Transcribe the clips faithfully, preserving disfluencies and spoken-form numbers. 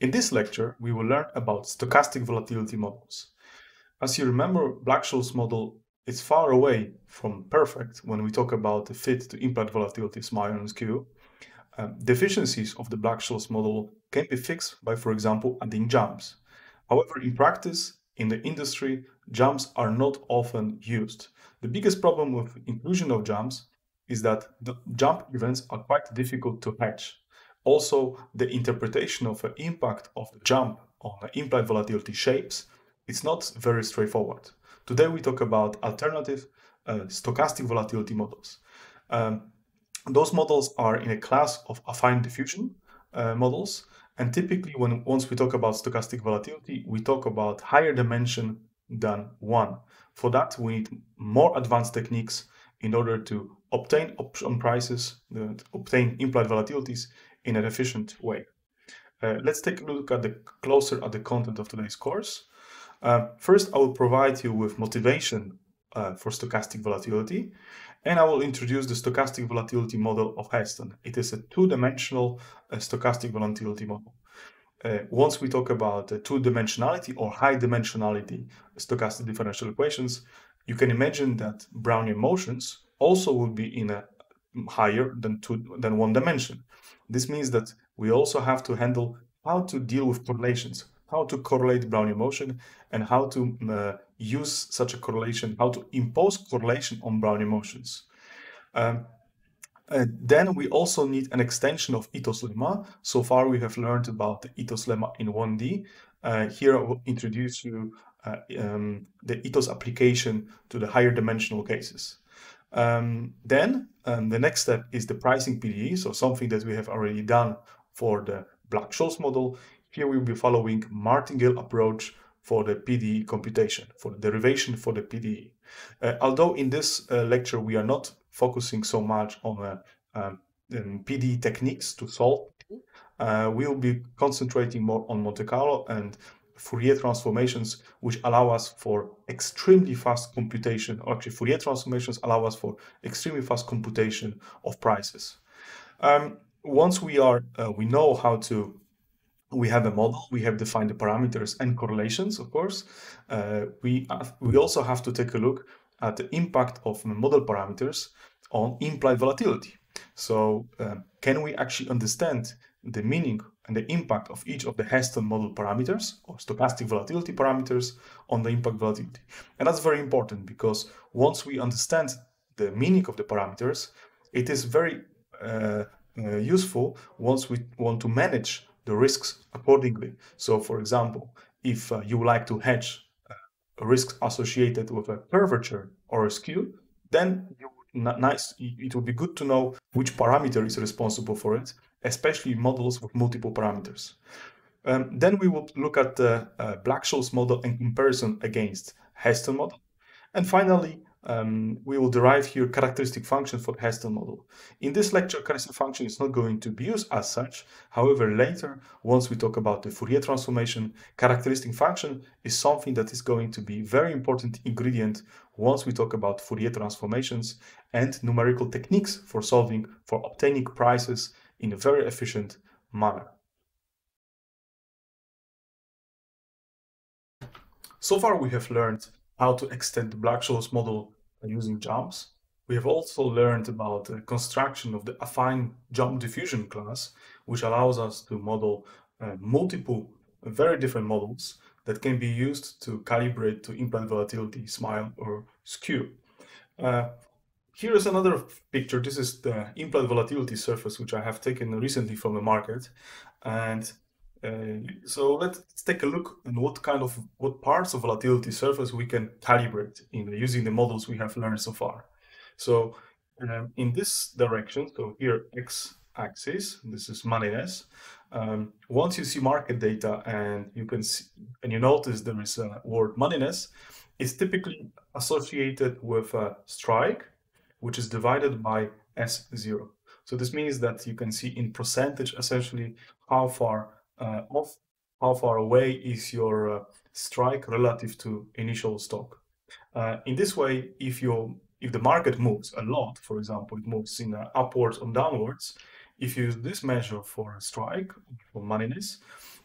In this lecture, we will learn about stochastic volatility models. As you remember, Black-Scholes model is far away from perfect when we talk about the fit to implied volatility sigma minus Q. Um, deficiencies of the Black-Scholes model can be fixed by, for example, adding jumps. However, in practice, in the industry, jumps are not often used. The biggest problem with inclusion of jumps is that the jump events are quite difficult to hedge. Also, the interpretation of the impact of the jump on the implied volatility shapes is not very straightforward. Today we talk about alternative uh, stochastic volatility models. Um, those models are in a class of affine diffusion uh, models, and typically when once we talk about stochastic volatility, we talk about higher dimension than one. For that, we need more advanced techniques in order to obtain option prices, uh, obtain implied volatilities in an efficient way. Uh, let's take a look at the closer at the content of today's course. Uh, first, I will provide you with motivation uh, for stochastic volatility, and I will introduce the stochastic volatility model of Heston. It is a two-dimensional uh, stochastic volatility model. Uh, once we talk about uh, two-dimensionality or high-dimensionality stochastic differential equations, you can imagine that Brownian motions also will be in a higher than two than one dimension. This means that we also have to handle how to deal with correlations, how to correlate Brownian motion, and how to uh, use such a correlation, how to impose correlation on Brownian motions. Um, then we also need an extension of Ito's Lemma. So far we have learned about the Ito's Lemma in one D. Uh, here I will introduce you uh, um, the Ito's application to the higher dimensional cases. Um, then um, the next step is the pricing P D E, so something that we have already done for the Black-Scholes model. Here we will be following martingale approach for the P D E computation, for the derivation for the P D E. Uh, although in this uh, lecture we are not focusing so much on uh, um, um, P D E techniques to solve, uh, we will be concentrating more on Monte Carlo and Fourier transformations, which allow us for extremely fast computation, or actually Fourier transformations allow us for extremely fast computation of prices. Um, once we are, uh, we know how to, we have a model, we have defined the parameters and correlations, of course, uh, we, have, we also have to take a look at the impact of model parameters on implied volatility. So uh, can we actually understand the meaning and the impact of each of the Heston model parameters or stochastic volatility parameters on the impact volatility? And that's very important, because once we understand the meaning of the parameters, it is very uh, uh, useful once we want to manage the risks accordingly. So for example, if uh, you like to hedge uh, risks associated with a curvature or a skew, then you would nice, it would be good to know which parameter is responsible for it, especially models with multiple parameters. Um, then we will look at the uh, Black-Scholes model in comparison against Heston model. And finally, um, we will derive here characteristic function for Heston model. In this lecture, characteristic function is not going to be used as such. However, later, once we talk about the Fourier transformation, characteristic function is something that is going to be a very important ingredient once we talk about Fourier transformations and numerical techniques for solving, for obtaining prices in a very efficient manner. So far we have learned how to extend the Black-Scholes model using jumps. We have also learned about the construction of the affine jump diffusion class, which allows us to model uh, multiple very different models that can be used to calibrate to implied volatility, smile or skew. Uh, Here is another picture. This is the implied volatility surface, which I have taken recently from the market. And uh, so let's take a look at what kind of, what parts of volatility surface we can calibrate in using the models we have learned so far. So um, in this direction, so here x-axis, this is moneyness. Um, once you see market data and you can see, and you notice there is a word moneyness, it's typically associated with a strike, which is divided by S zero. So this means that you can see in percentage essentially how far uh, off, how far away is your uh, strike relative to initial stock. Uh, in this way, if you if the market moves a lot, for example, it moves in uh, upwards or downwards, If you use this measure for a strike, for moneyness,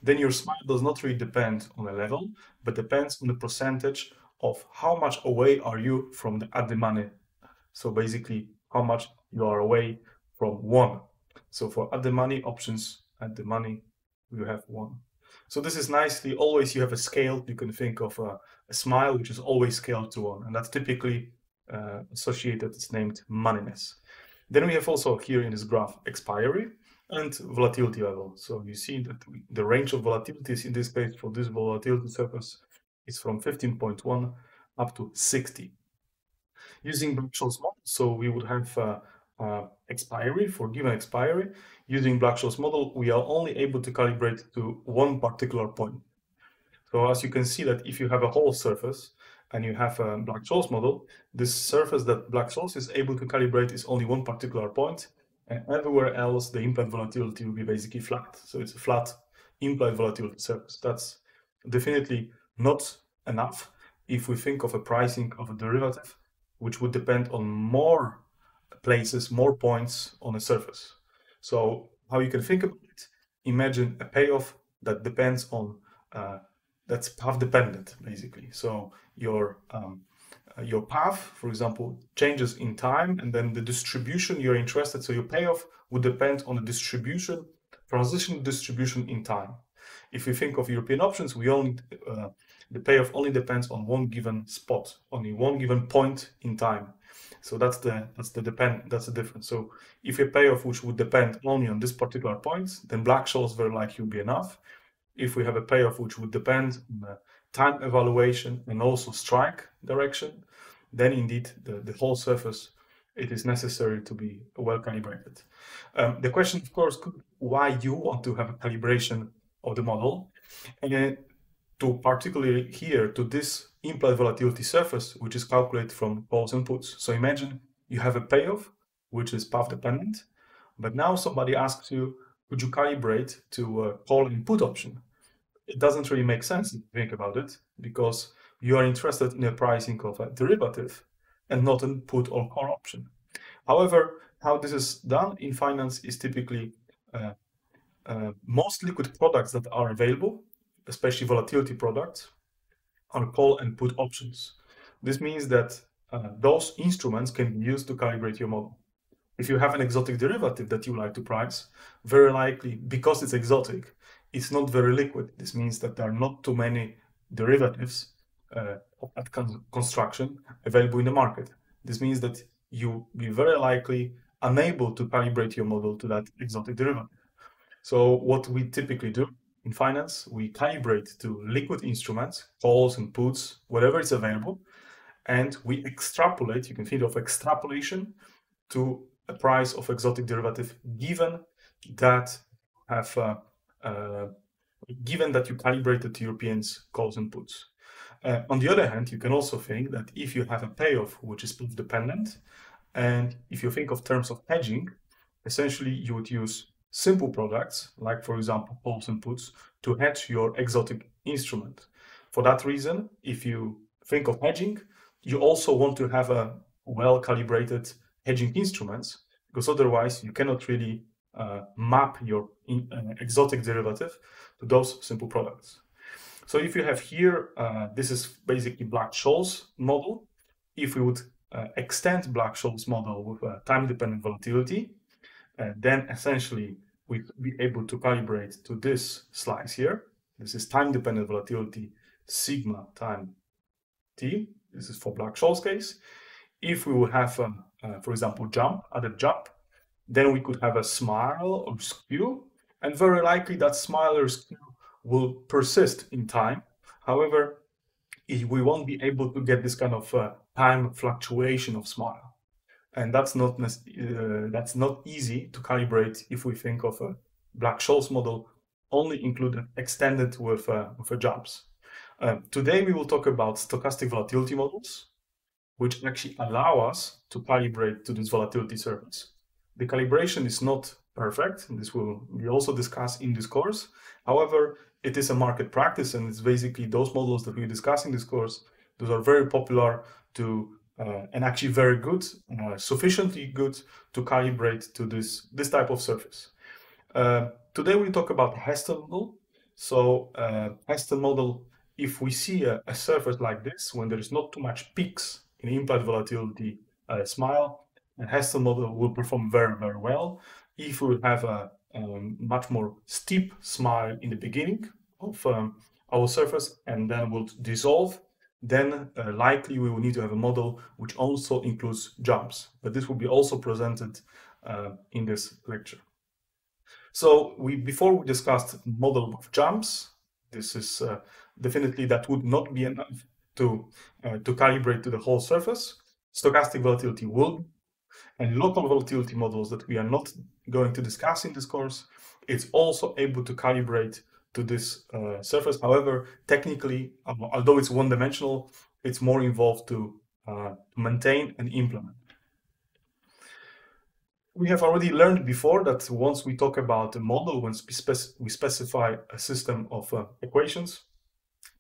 then your smile does not really depend on a level, but depends on the percentage of how much away are you from the at the money. So basically, how much you are away from one. So for at the money options, at the money, you have one. So this is nicely, always you have a scale. You can think of a, a smile, which is always scaled to one. And that's typically uh, associated, it's named moneyness. Then we have also here in this graph expiry and volatility level. So you see that we, the range of volatilities in this case for this volatility surface is from fifteen point one up to sixty. Using Black-Scholes model, so we would have uh, uh, expiry for given expiry. Using Black-Scholes model, we are only able to calibrate to one particular point. So as you can see that if you have a whole surface and you have a Black-Scholes model, this surface that Black-Scholes is able to calibrate is only one particular point, and everywhere else the implied volatility will be basically flat. So it's a flat implied volatility surface. That's definitely not enough if we think of a pricing of a derivative, which would depend on more places, more points on a surface. So how you can think about it, imagine a payoff that depends on, uh, that's path dependent basically. So your, um, your path, for example, changes in time, and then the distribution you're interested, so your payoff would depend on the distribution, transition distribution in time. If you think of European options, we only uh, the payoff only depends on one given spot, only one given point in time. So that's the that's the depend that's the difference. So if your payoff which would depend only on this particular point, then Black-Scholes very likely would be enough. If we have a payoff which would depend on the time evaluation and also strike direction, then indeed the, the whole surface it is necessary to be well calibrated. Um, the question, of course, could why you want to have a calibration of the model, and to particularly here to this implied volatility surface, which is calculated from calls and puts. So imagine you have a payoff which is path dependent, but now somebody asks you, could you calibrate to a call and put option? It doesn't really make sense to think about it, because you are interested in the pricing of a derivative and not a put or call option. However, how this is done in finance is typically uh, Uh, most liquid products that are available, especially volatility products, are call and put options. This means that uh, those instruments can be used to calibrate your model. If you have an exotic derivative that you like to price, very likely, because it's exotic, it's not very liquid. This means that there are not too many derivatives uh, of that con construction available in the market. This means that you'll be very likely unable to calibrate your model to that exotic derivative. So what we typically do in finance, we calibrate to liquid instruments, calls and puts, whatever is available, and we extrapolate, you can think of extrapolation, to a price of exotic derivative, given that have uh, uh, given that you calibrated to Europeans calls and puts. Uh, on the other hand, you can also think that if you have a payoff which is put dependent, and if you think of terms of hedging, essentially you would use simple products, like for example calls and puts, to hedge your exotic instrument. For that reason, if you think of hedging, you also want to have a well-calibrated hedging instruments, because otherwise you cannot really uh, map your in, uh, exotic derivative to those simple products. So if you have here, uh, this is basically Black-Scholes model. If we would uh, extend Black-Scholes model with uh, time-dependent volatility, Uh, then essentially we'll be able to calibrate to this slice here. This is time-dependent volatility, sigma time t. This is for Black-Scholes case. If we would have, um, uh, for example, jump, added jump, then we could have a smile or skew, and very likely that smile or skew will persist in time. However, we won't be able to get this kind of uh, time fluctuation of smile. And that's not uh, that's not easy to calibrate if we think of a Black-Scholes model only included extended with uh, with jumps. Uh, today we will talk about stochastic volatility models, which actually allow us to calibrate to this volatility surface. The calibration is not perfect, and this will we also discuss in this course. However, it is a market practice, and it's basically those models that we discuss in this course. Those are very popular to uh, and actually very good, uh, sufficiently good to calibrate to this, this type of surface. Uh, today we talk about Heston model. So uh, Heston model, if we see a, a surface like this, when there is not too much peaks in implied volatility uh, smile, the Heston model will perform very, very well. If we have a um, much more steep smile in the beginning of um, our surface and then will dissolve, then uh, likely we will need to have a model which also includes jumps. But this will be also presented uh, in this lecture. So we before we discussed model of jumps. This is uh, definitely that would not be enough to uh, to calibrate to the whole surface. Stochastic volatility will, and local volatility models that we are not going to discuss in this course, it's also able to calibrate to this uh, surface. However, technically, um, although it's one-dimensional, it's more involved to uh, maintain and implement. We have already learned before that once we talk about a model, once we, spec we specify a system of uh, equations,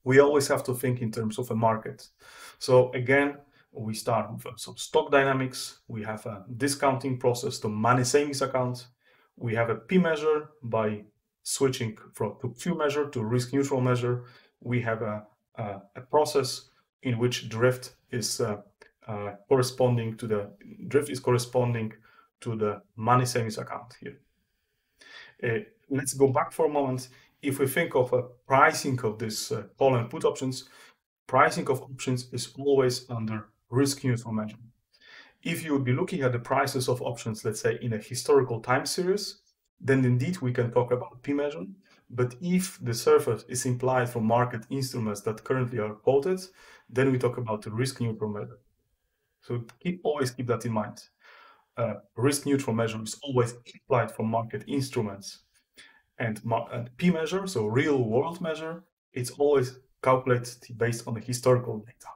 we always have to think in terms of a market. So again, we start with uh, some stock dynamics. We have a discounting process to money savings account. We have a P measure by switching from to Q measure to risk neutral measure. We have a, a, a process in which drift is uh, uh, corresponding to the drift is corresponding to the money savings account here. Uh, let's go back for a moment. If we think of a pricing of this uh, call and put options, pricing of options is always under risk neutral measure. If you would be looking at the prices of options, let's say in a historical time series, then indeed we can talk about P measure. But if the surface is implied from market instruments that currently are quoted, then we talk about the risk neutral measure. So keep, always keep that in mind. Uh, risk neutral measure is always implied from market instruments, and, mar and P measure, so real world measure, it's always calculated based on the historical data.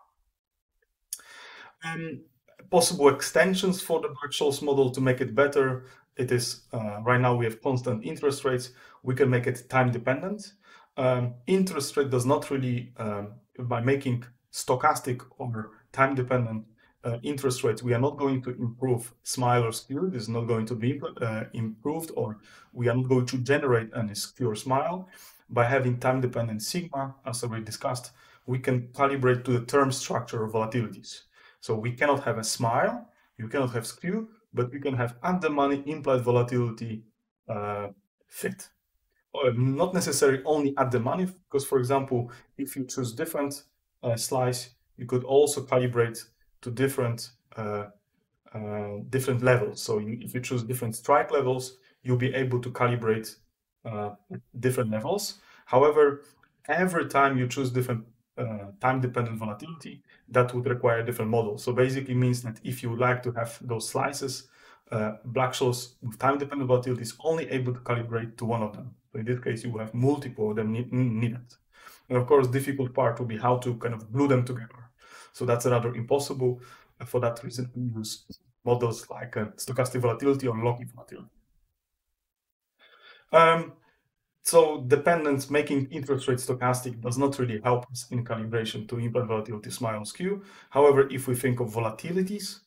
Um, possible extensions for the Black-Scholes model to make it better. It is uh, right now we have constant interest rates. We can make it time dependent. Um, interest rate does not really um, by making stochastic or time dependent. Uh, interest rates, we are not going to improve smile or skew. This is not going to be uh, improved, or we are not going to generate any skew or smile. By having time-dependent sigma, as we discussed, we can calibrate to the term structure of volatilities. So we cannot have a smile, you cannot have skew, but we can have at-the-money implied volatility uh, fit. Or not necessarily only at-the-money, because, for example, if you choose different uh, slice, you could also calibrate to different uh, uh, different levels. So you, if you choose different strike levels, you'll be able to calibrate uh, different levels. However, every time you choose different uh, time-dependent volatility, that would require different models. So basically means that if you would like to have those slices, uh, Black-Scholes with time-dependent volatility is only able to calibrate to one of them. So in this case, you will have multiple of them ne needed. And of course, difficult part will be how to kind of glue them together. So that's rather impossible. For that reason, we use models like uh, stochastic volatility or local volatility. Um, so dependence, making interest rate stochastic does not really help us in calibration to implied volatility smile or skew. However, if we think of volatilities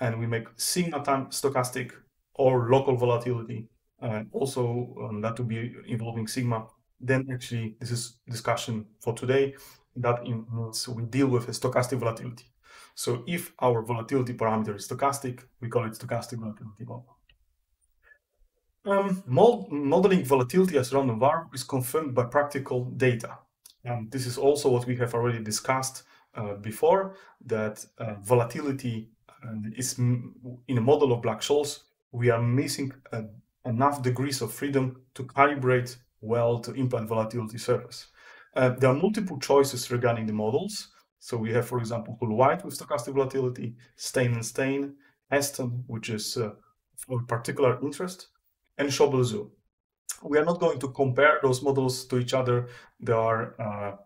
and we make sigma time stochastic or local volatility, uh, also um, that would be involving sigma, then actually this is discussion for today. That means we deal with a stochastic volatility. So if our volatility parameter is stochastic, we call it stochastic volatility model. Um, mod modeling volatility as random variable is confirmed by practical data. And this is also what we have already discussed uh, before, that uh, volatility is, in a model of Black-Scholes, we are missing uh, enough degrees of freedom to calibrate well to implied volatility surface. Uh, there are multiple choices regarding the models. So we have, for example, Hull-White with stochastic volatility, Stein and Stein, Heston, which is uh, of particular interest, and Schobel-Zhu. We are not going to compare those models to each other. They are, uh,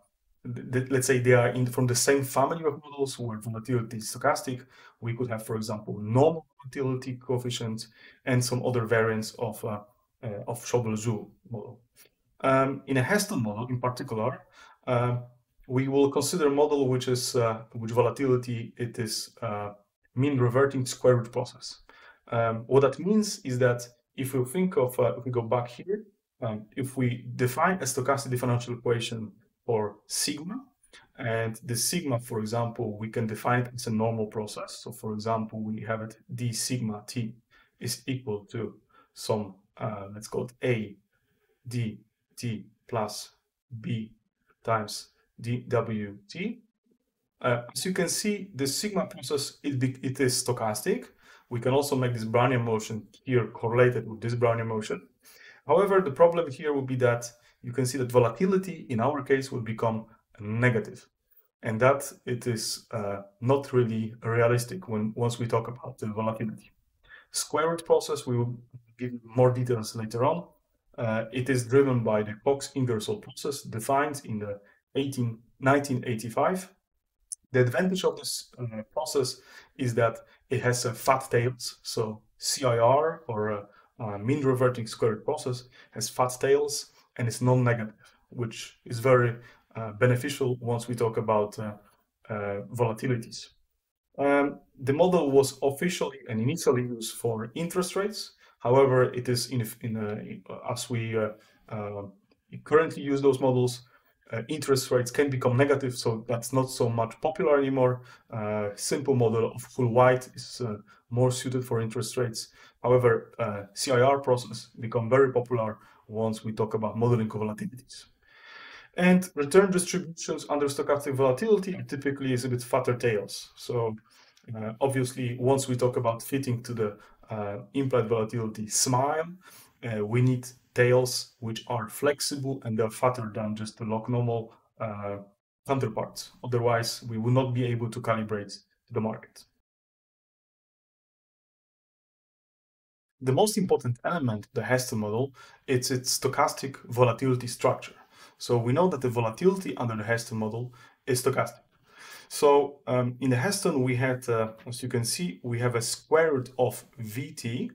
th let's say, they are in, from the same family of models where volatility is stochastic. We could have, for example, normal volatility coefficient and some other variants of uh, uh, of Schobel-Zhu model. Um, in a Heston model in particular, uh, we will consider a model which is uh, which volatility it is uh, mean reverting square root process. Um, what that means is that if we think of uh, if we go back here, um, if we define a stochastic differential equation for sigma, and the sigma, for example, we can define it as a normal process. So, for example, we have it d sigma t is equal to some uh, let's call it a d t plus b times dwt. Uh, as you can see, the sigma process it, it is stochastic. We can also make this Brownian motion here correlated with this Brownian motion. However, the problem here would be that you can see that volatility in our case will become negative, and that it is uh, not really realistic when once we talk about the volatility. Square root process, we will give more details later on. Uh, it is driven by the Cox Ingersoll process defined in the nineteen eighty-five. The advantage of this uh, process is that it has uh, fat tails. So C I R or uh, uh, mean reverting square root process has fat tails and it's non-negative, which is very uh, beneficial once we talk about uh, uh, volatilities. Um, the model was officially and initially used for interest rates. However, it is in, in, uh, in uh, as we uh, uh, currently use those models. Uh, interest rates can become negative, so that's not so much popular anymore. Uh, simple model of Hull-White is uh, more suited for interest rates. However, uh, C I R process become very popular once we talk about modeling volatilities. And return distributions under stochastic volatility typically is a bit fatter tails. So uh, obviously, once we talk about fitting to the uh, implied volatility S M I L E, uh, we need tails which are flexible and they're fatter than just the log normal uh, counterparts. Otherwise, we will not be able to calibrate the market. The most important element of the Heston model is its stochastic volatility structure. So we know that the volatility under the Heston model is stochastic. So um, in the Heston, we had, uh, as you can see, we have a square root of V T.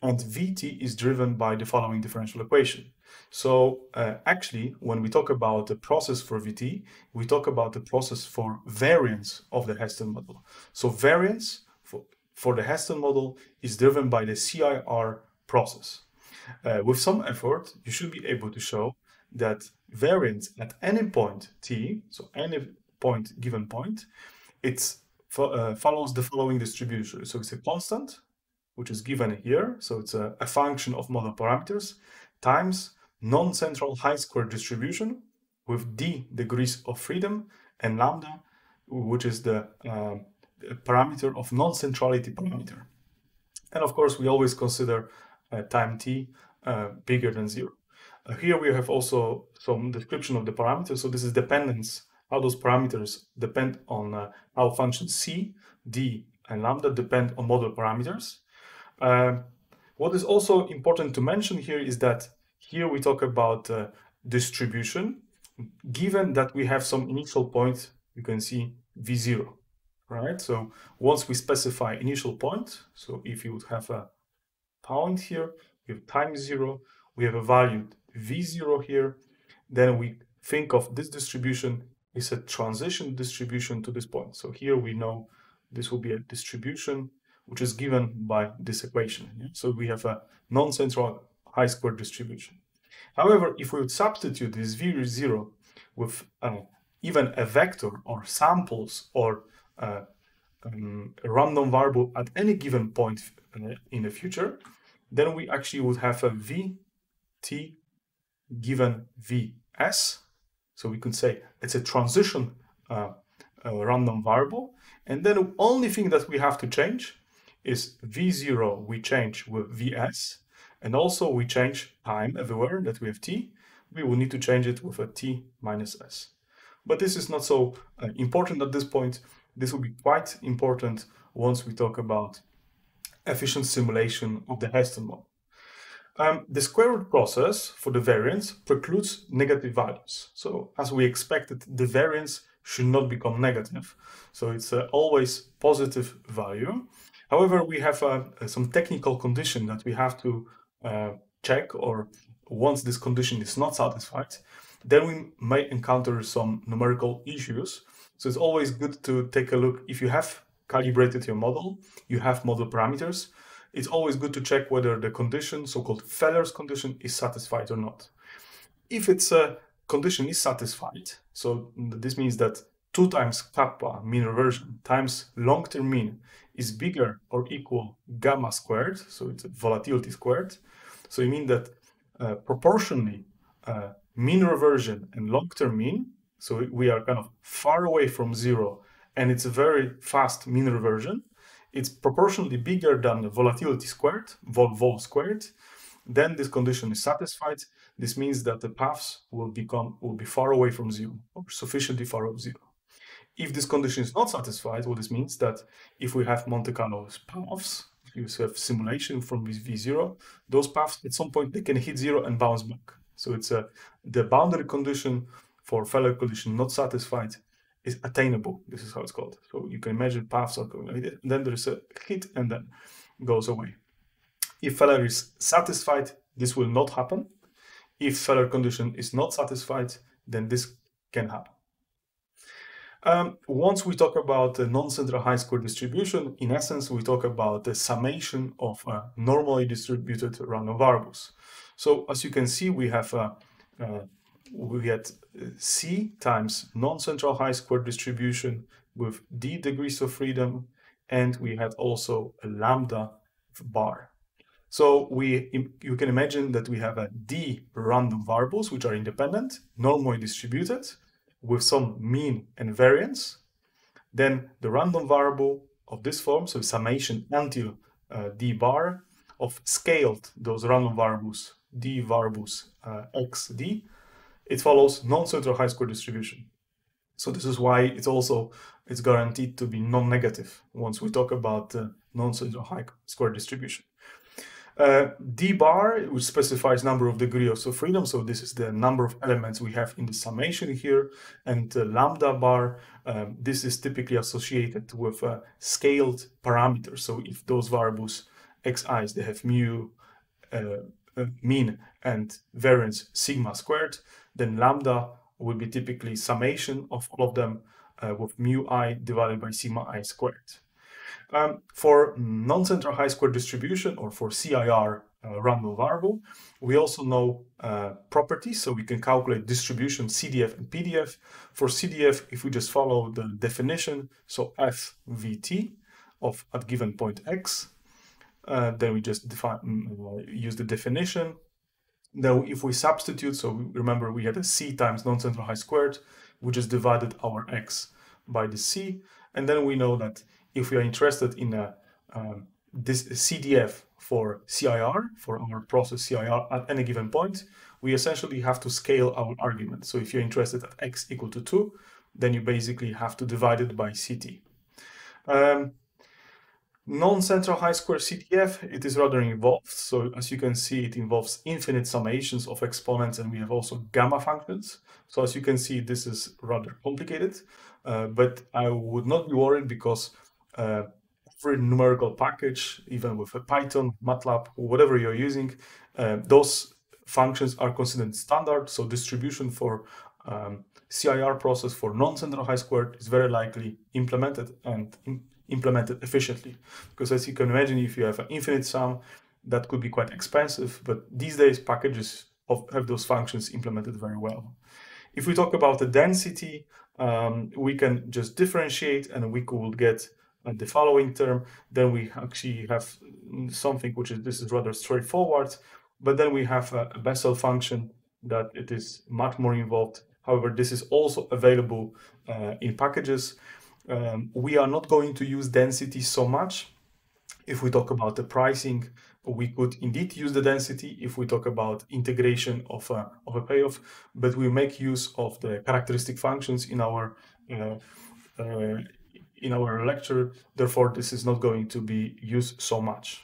And V T is driven by the following differential equation. So uh, actually, when we talk about the process for V T, we talk about the process for variance of the Heston model. So variance for, for the Heston model is driven by the C I R process. Uh, with some effort, you should be able to show that variance at any point T, so any point given point, it uh, follows the following distribution. So it's a constant, which is given here, so it's a, a function of model parameters, times non-central high-square distribution with d degrees of freedom and lambda, which is the uh, parameter of non-centrality parameter. And of course, we always consider uh, time t uh, bigger than zero. Uh, here we have also some description of the parameters. So this is dependence, how those parameters depend on uh, how function c, d, and lambda depend on model parameters. Uh, what is also important to mention here is that here we talk about uh, distribution, given that we have some initial point, you can see V zero, right? So once we specify initial point, so if you would have a pound here, we have time zero, we have a value V zero here, then we think of this distribution as a transition distribution to this point. So here we know this will be a distribution which is given by this equation. Yeah? So we have a non-central high-square distribution. However, if we would substitute this V zero with uh, even a vector or samples or uh, um, a random variable at any given point in the future, then we actually would have a V T given V S. So we could say it's a transition uh, a random variable. And then the only thing that we have to change is V zero we change with V S, and also we change time everywhere that we have T. We will need to change it with a T minus S. But this is not so uh, important at this point. This will be quite important once we talk about efficient simulation of the Heston model. Um, the square root process for the variance precludes negative values. So as we expected, the variance should not become negative. So it's uh, always positive value. However, we have uh, some technical condition that we have to uh, check, or once this condition is not satisfied, then we may encounter some numerical issues. So it's always good to take a look. If you have calibrated your model, you have model parameters, it's always good to check whether the condition, so-called Feller's condition, is satisfied or not. If its a condition is satisfied, so this means that two times kappa, mean reversion, times long-term mean is bigger or equal gamma squared, so it's volatility squared. So you mean that uh, proportionally uh, mean reversion and long-term mean, so we are kind of far away from zero, and it's a very fast mean reversion, it's proportionally bigger than the volatility squared, vol vol squared, then this condition is satisfied. This means that the paths will become will be far away from zero, or sufficiently far away from zero. If this condition is not satisfied, well, this means that if we have Monte Carlo paths, if you have simulation from V zero, those paths at some point they can hit zero and bounce back. So it's a, the boundary condition for Feller condition not satisfied is attainable. This is how it's called. So you can imagine paths are going like that, and then there is a hit and then goes away. If Feller is satisfied, this will not happen. If Feller condition is not satisfied, then this can happen. Um, once we talk about the non-central high square distribution, in essence, we talk about the summation of uh, normally distributed random variables. So as you can see, we have uh, uh, we get C times non-central high square distribution with D degrees of freedom, and we had also a lambda bar. So we you can imagine that we have a D random variables which are independent, normally distributed, with some mean and variance. Then the random variable of this form, so summation until uh, D bar of scaled those random variables, D variables uh, X D, it follows non-central high square distribution. So this is why it's also it's guaranteed to be non-negative once we talk about uh, non-central high square distribution. Uh, D bar, which specifies number of degrees of freedom, so this is the number of elements we have in the summation here, and uh, lambda bar, um, this is typically associated with uh, scaled parameters. So if those variables xi's, they have mu, uh, uh, mean, and variance sigma squared, then lambda will be typically summation of all of them uh, with mu I divided by sigma I squared. Um, for non-central high square distribution, or for C I R uh, random variable, we also know uh, properties, so we can calculate distribution C D F and P D F. For C D F, if we just follow the definition, so F V T of at given point X, uh, then we just define, use the definition. Now, if we substitute, so remember we had a C times non-central high squared, which is divided our X by the C, and then we know that if we are interested in a, um, this C D F for C I R, for our process C I R at any given point, we essentially have to scale our argument. So if you're interested at x equal to two, then you basically have to divide it by C T. Um, Non-central high square C D F, it is rather involved. So as you can see, it involves infinite summations of exponents, and we have also gamma functions. So as you can see, this is rather complicated, uh, but I would not be worried because Uh, every numerical package, even with a Python, MATLAB, or whatever you're using, uh, those functions are considered standard. So distribution for um, C I R process for non-central high squared is very likely implemented and im implemented efficiently. Because as you can imagine, if you have an infinite sum, that could be quite expensive. But these days, packages of, have those functions implemented very well. If we talk about the density, um, we can just differentiate and we could get the following term. Then we actually have something which is, this is rather straightforward, but then we have a Bessel function that it is much more involved. However, this is also available uh, in packages. Um, we are not going to use density so much. If we talk about the pricing, we could indeed use the density if we talk about integration of a, of a payoff, but we make use of the characteristic functions in our uh, uh, in our lecture, therefore this is not going to be used so much.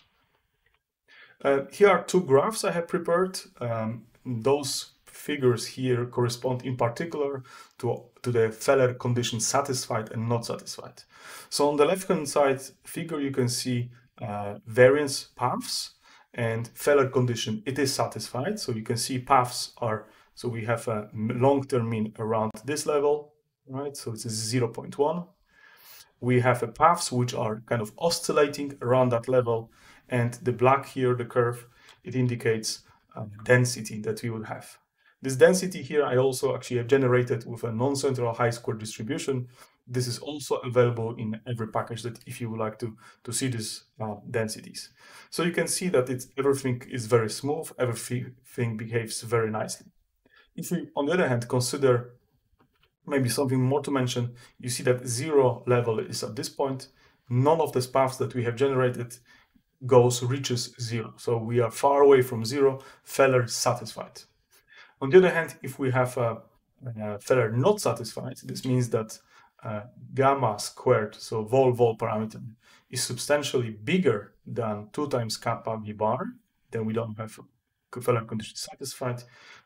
Uh, here are two graphs I have prepared. Um, those figures here correspond in particular to, to the Feller condition satisfied and not satisfied. So on the left-hand side figure you can see uh, variance paths and Feller condition it is satisfied. So you can see paths are So we have a long-term mean around this level, right? So it's a zero point one. We have a paths which are kind of oscillating around that level, and the black here, the curve, it indicates um, density that we would have. This density here I also actually have generated with a non-central high-square distribution. This is also available in every package that if you would like to, to see these uh, densities. So you can see that it's, everything is very smooth, everything behaves very nicely. If we, on the other hand, consider maybe something more to mention, you see that zero level is at this point. None of these paths that we have generated goes, reaches zero. So we are far away from zero, Feller satisfied. On the other hand, if we have a, a Feller not satisfied, this means that uh, gamma squared, so vol-vol parameter, is substantially bigger than two times kappa v bar, then we don't have Feller condition satisfied.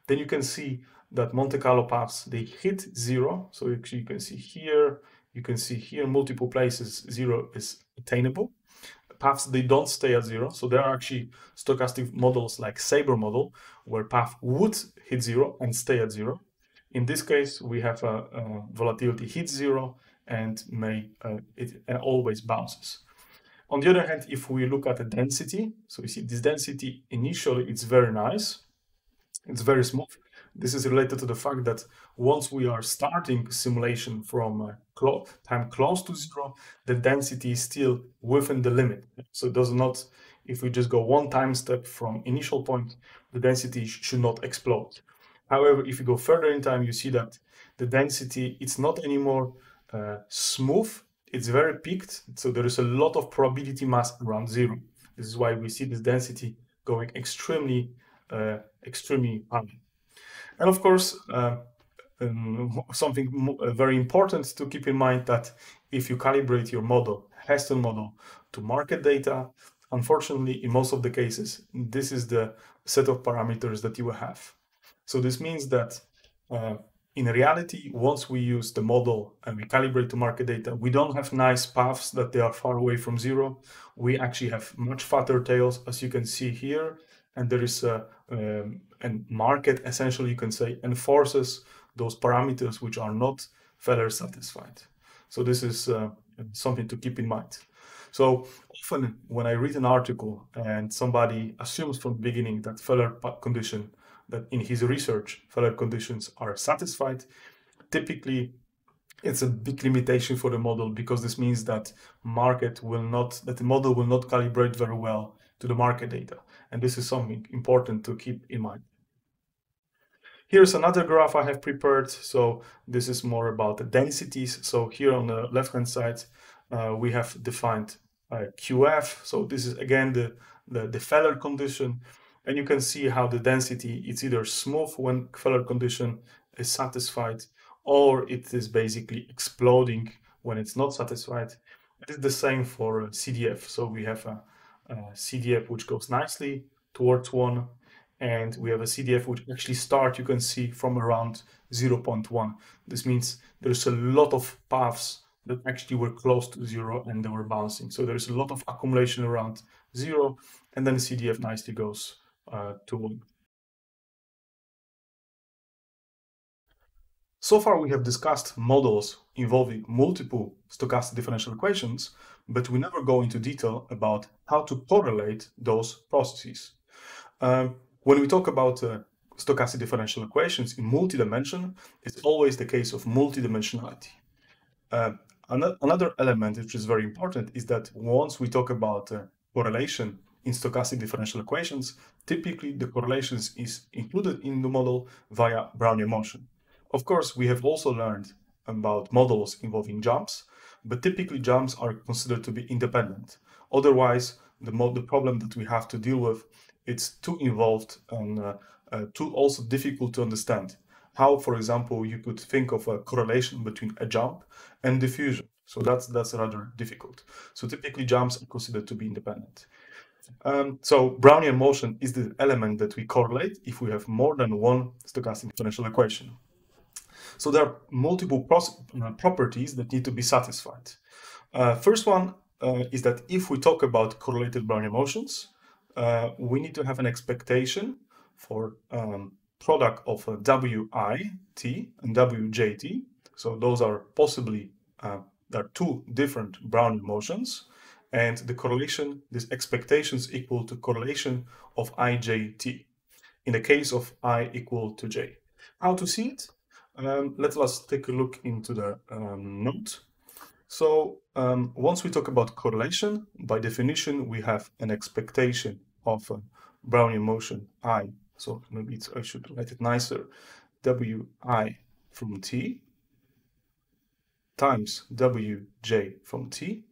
Then you can see that Monte Carlo paths, they hit zero. So actually you can see here, you can see here multiple places zero is attainable. Paths, they don't stay at zero. So there are actually stochastic models like Sabre model where path would hit zero and stay at zero. In this case, we have a, a volatility hits zero and may uh, it always bounces. On the other hand, if we look at the density, so you see this density initially, it's very nice. It's very smooth. This is related to the fact that once we are starting simulation from uh, clo time close to zero, the density is still within the limit. So it does not, if we just go one time step from initial point, the density sh should not explode. However, if you go further in time, you see that the density, it's not anymore uh, smooth. It's very peaked. So there is a lot of probability mass around zero. This is why we see this density going extremely, uh, extremely high. And of course, uh, um, something very important to keep in mind that if you calibrate your model, Heston model, to market data, unfortunately, in most of the cases, this is the set of parameters that you will have. So this means that uh, in reality, once we use the model and we calibrate to market data, we don't have nice paths that they are far away from zero. We actually have much fatter tails, as you can see here. And there is a, um, a market, essentially, you can say, enforces those parameters which are not Feller satisfied. So this is uh, something to keep in mind. So often when I read an article and somebody assumes from the beginning that Feller condition, that in his research, Feller conditions are satisfied, typically it's a big limitation for the model because this means that market will not, that the model will not calibrate very well to the market data. And this is something important to keep in mind. Here's another graph I have prepared. So this is more about the densities. So here on the left-hand side, uh, we have defined uh, Q F. So this is, again, the, the, the Feller condition. And you can see how the density, it's either smooth when Feller condition is satisfied, or it is basically exploding when it's not satisfied. It is the same for C D F. So we have a Uh, C D F which goes nicely towards one, and we have a C D F which actually starts, you can see, from around zero point one. This means there's a lot of paths that actually were close to zero and they were bouncing. So there's a lot of accumulation around zero, and then C D F nicely goes uh, to one. So far we have discussed models involving multiple stochastic differential equations, but we never go into detail about how to correlate those processes. Um, when we talk about uh, stochastic differential equations in multi-dimension, it's always the case of multidimensionality. Uh, another element which is very important is that once we talk about uh, correlation in stochastic differential equations, typically the correlations is included in the model via Brownian motion. Of course, we have also learned about models involving jumps, but typically jumps are considered to be independent. Otherwise, the, the problem that we have to deal with, it's too involved and uh, uh, too also difficult to understand. How, for example, you could think of a correlation between a jump and diffusion. So that's, that's rather difficult. So typically jumps are considered to be independent. Um, so Brownian motion is the element that we correlate if we have more than one stochastic differential equation. So there are multiple properties that need to be satisfied. Uh, first one uh, is that if we talk about correlated Brownian motions, uh, we need to have an expectation for um, product of W I T and W J T. So those are possibly uh, there are two different Brownian motions, and the correlation, this expectation is equal to correlation of I J T in the case of I equal to J. How to see it? Um, let us take a look into the um, note. So um, once we talk about correlation, by definition, we have an expectation of a Brownian motion I. So maybe it's, I should write it nicer. W I from T times W J from T.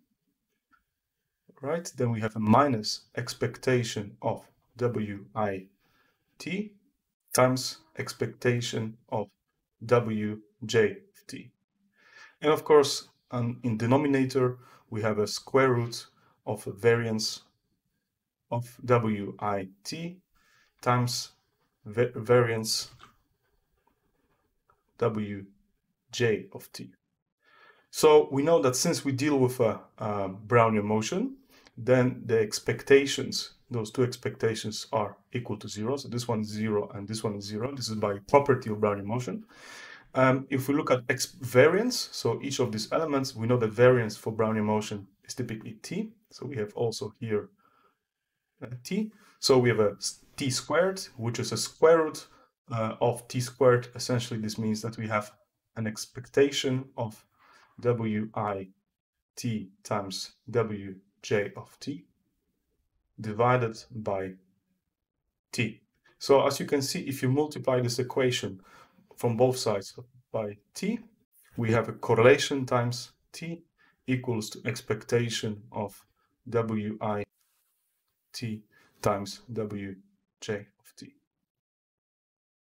Right, then we have a minus expectation of W I T times expectation of W J T. And of course, um, in denominator, we have a square root of a variance of W I T times va variance W J of T. So we know that since we deal with a, a Brownian motion, then the expectations, those two expectations are equal to zero. So this one is zero and this one is zero. This is by property of Brownian motion. Um, if we look at X variance, so each of these elements, we know that variance for Brownian motion is typically T. So we have also here uh, T. So we have a T squared, which is a square root uh, of T squared. Essentially, this means that we have an expectation of W I T times W J of T divided by T. So as you can see, if you multiply this equation from both sides by T, we have a correlation times T equals to expectation of W I T times W J of T.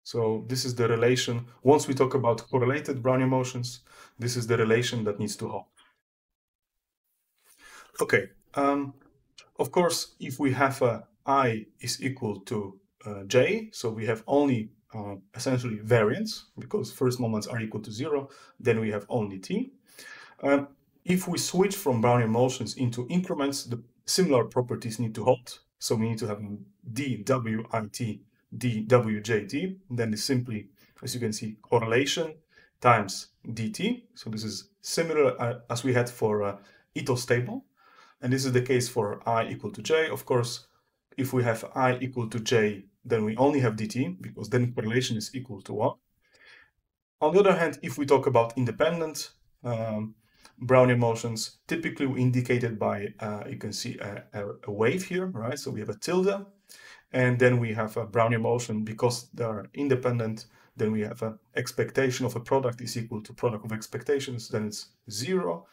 So this is the relation. Once we talk about correlated Brownian motions, this is the relation that needs to hold. Okay, um, of course, if we have a I is equal to uh, J, so we have only uh, essentially variance, because first moments are equal to zero, then we have only T. Um, if we switch from Brownian motions into increments, the similar properties need to hold. So we need to have D W I T D W J T, then is simply, as you can see, correlation times dt. So this is similar uh, as we had for uh, Ito's table, and this is the case for I equal to J. Of course, if we have I equal to J, then we only have dt, because then correlation is equal to one. On the other hand, if we talk about independent um, Brownian motions, typically we indicated by uh, you can see a, a, a wave here, right? So we have a tilde. And then we have a Brownian motion because they are independent. Then we have an expectation of a product is equal to product of expectations. Then it's zero.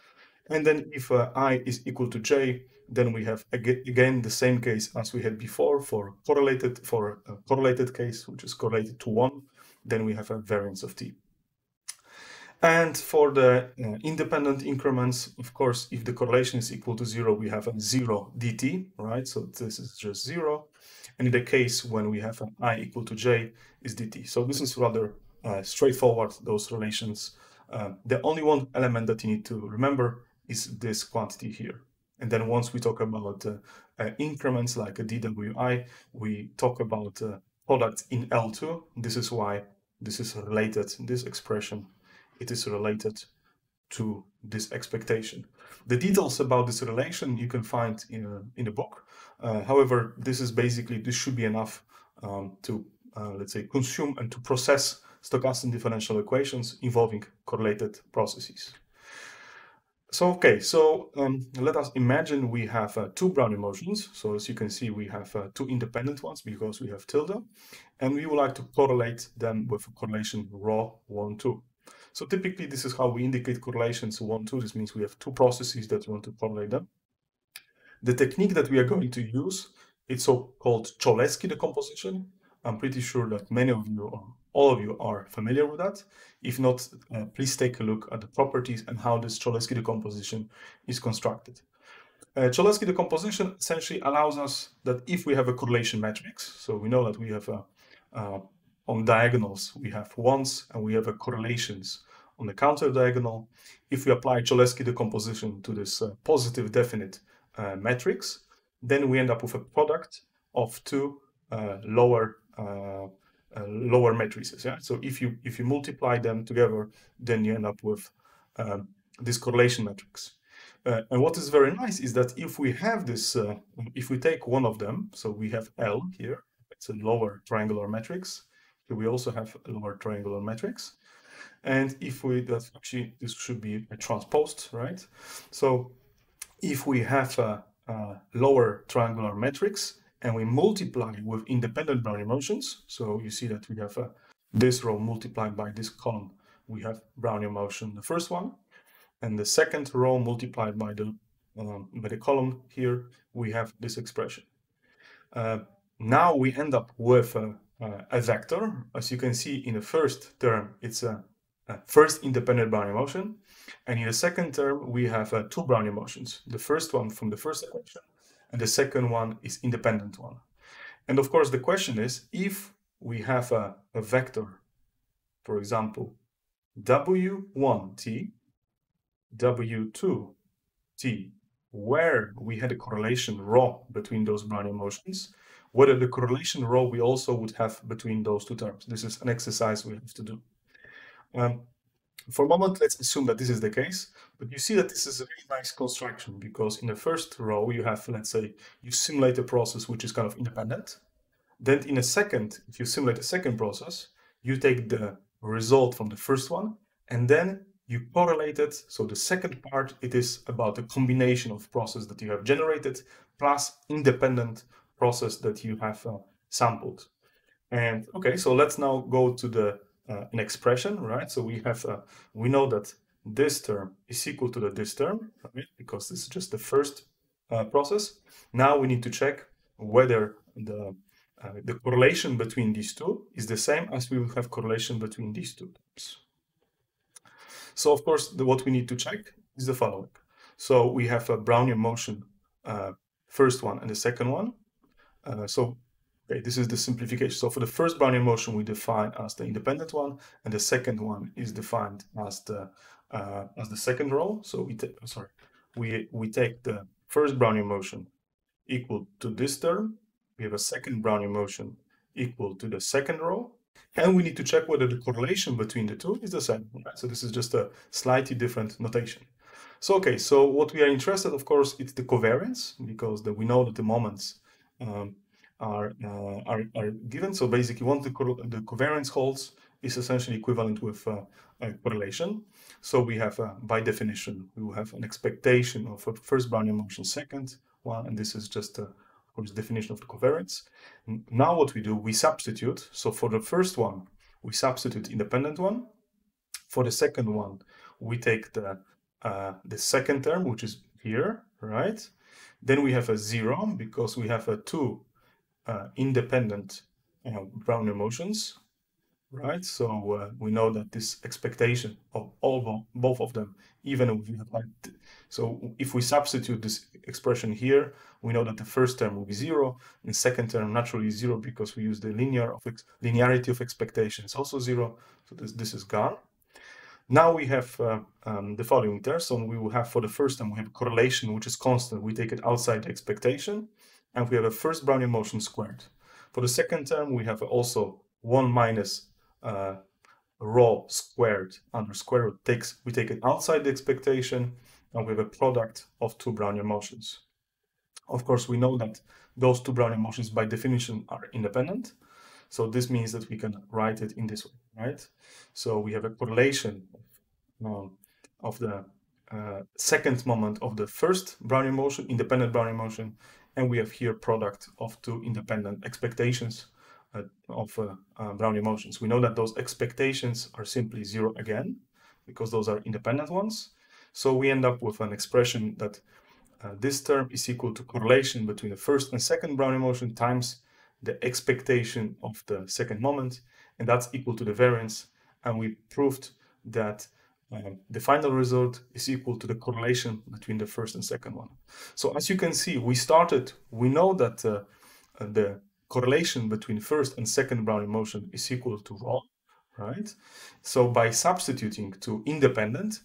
And then if uh, I is equal to J, then we have again, again the same case as we had before for correlated for a correlated case, which is correlated to one. Then we have a variance of T. And for the uh, independent increments, of course, if the correlation is equal to zero, we have a zero dt, right? So this is just zero. And in the case when we have an I equal to J is dt. So this is rather uh, straightforward, those relations. Uh, the only one element that you need to remember is this quantity here. And then once we talk about uh, uh, increments like a dwi, we talk about uh, products in L two. This is why this is related, this expression, it is related to this expectation. The details about this relation you can find in, uh, in the book. Uh, however, this is basically, this should be enough um, to, uh, let's say, consume and to process stochastic differential equations involving correlated processes. So, okay, so um, let us imagine we have uh, two Brownian motions. So as you can see, we have uh, two independent ones because we have tilde, and we would like to correlate them with a correlation rho one, two. So typically, this is how we indicate correlations one, two. This means we have two processes that we want to correlate them. The technique that we are going to use, it's so-called Cholesky decomposition. I'm pretty sure that many of you, or all of you, are familiar with that. If not, uh, please take a look at the properties and how this Cholesky decomposition is constructed. Uh, Cholesky decomposition essentially allows us that if we have a correlation matrix, so we know that we have a, a on diagonals, we have ones and we have a correlations on the counter diagonal. If we apply Cholesky decomposition to this uh, positive definite uh, matrix, then we end up with a product of two uh, lower, uh, uh, lower matrices. Yeah? So if you if you multiply them together, then you end up with um, this correlation matrix. Uh, and what is very nice is that if we have this, uh, if we take one of them, so we have L here, it's a lower triangular matrix. Here we also have a lower triangular matrix. And if we, that's actually, this should be a transposed, right? So if we have a, a lower triangular matrix and we multiply with independent Brownian motions, so you see that we have a, this row multiplied by this column, we have Brownian motion, the first one. And the second row multiplied by the um, by the column here, we have this expression. Uh, now we end up with a, a vector. As you can see in the first term, it's a, a first independent Brownian motion. And in the second term, we have uh, two Brownian motions. The first one from the first equation, and the second one is independent one. And of course, the question is, if we have a, a vector, for example, w one t, w two t, where we had a correlation rho between those Brownian motions, whether the correlation rho we also would have between those two terms. This is an exercise we have to do. Um, for a moment, let's assume that this is the case, but you see that this is a really nice construction, because in the first row you have, let's say, you simulate a process which is kind of independent. Then in a second, if you simulate a second process, you take the result from the first one, and then you correlate it, so the second part, it is about the combination of process that you have generated plus independent process that you have uh, sampled. And okay, so let's now go to the uh, an expression, right? So we have uh, we know that this term is equal to the this term, right? Because this is just the first uh, process. Now we need to check whether the uh, the correlation between these two is the same as we will have correlation between these two terms. So, of course, the, what we need to check is the following. So we have a Brownian motion, uh, first one and the second one. Uh, so okay, this is the simplification. So for the first Brownian motion, we define as the independent one, and the second one is defined as the uh, as the second row. So we take, sorry, we we take the first Brownian motion equal to this term. We have a second Brownian motion equal to the second row. And we need to check whether the correlation between the two is the same. Right? So this is just a slightly different notation. So, okay, so what we are interested, of course, it's the covariance, because the, we know that the moments um, are, uh, are, are given. So basically, once the, co the covariance holds, it's essentially equivalent with uh, a correlation. So we have, uh, by definition, we will have an expectation of a first Brownian motion, second one, and this is just a the definition of the covariance. Now what we do, we substitute. So for the first one, we substitute independent one. For the second one, we take the uh, the second term, which is here, right? Then we have a zero, because we have a two uh, independent uh, Brownian motions, right? So uh, we know that this expectation of all both of them, even if we have like, so if we substitute this expression here, we know that the first term will be zero, and the second term naturally is zero, because we use the linear of ex linearity of expectation is also zero. So this, this is gone. Now we have uh, um, the following term. So we will have for the first term, we have a correlation which is constant. We take it outside the expectation, and we have a first Brownian motion squared. For the second term, we have also one minus uh, rho squared under square root takes, we take it outside the expectation, and we have a product of two Brownian motions. Of course, we know that those two Brownian motions by definition are independent. So this means that we can write it in this way, right? So we have a correlation um, of the uh, second moment of the first Brownian motion, independent Brownian motion, and we have here product of two independent expectations uh, of uh, uh, Brownian motions. We know that those expectations are simply zero again, because those are independent ones. So we end up with an expression that uh, this term is equal to correlation between the first and second Brownian motion times the expectation of the second moment, and that's equal to the variance. And we proved that uh, the final result is equal to the correlation between the first and second one. So as you can see, we started, we know that uh, the correlation between first and second Brownian motion is equal to rho, right? So by substituting to independent,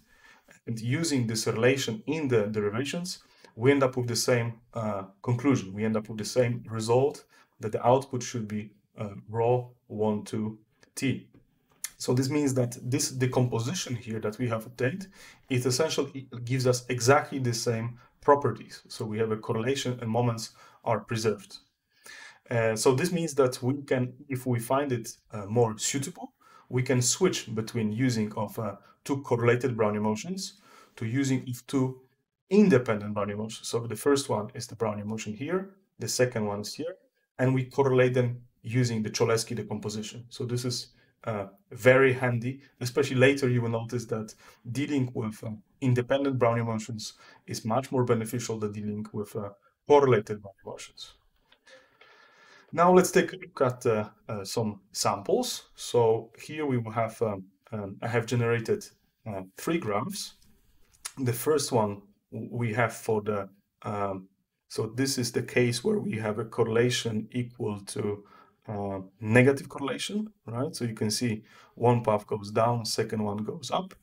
and using this relation in the derivations, we end up with the same uh, conclusion. We end up with the same result, that the output should be uh, rho one, two, T. So this means that this decomposition here that we have obtained, it essentially gives us exactly the same properties. So we have a correlation and moments are preserved. Uh, so this means that we can, if we find it uh, more suitable, we can switch between using of uh, two correlated Brownian motions to using of two independent Brownian motions. So the first one is the Brownian motion here, the second one is here, and we correlate them using the Cholesky decomposition. So this is uh, very handy, especially later you will notice that dealing with um, independent Brownian motions is much more beneficial than dealing with uh, correlated Brownian motions. Now let's take a look at uh, uh, some samples. So here we will have, um, um, I have generated uh, three graphs. The first one we have for the, um, so this is the case where we have a correlation equal to uh, negative correlation, right? So you can see one path goes down, second one goes up.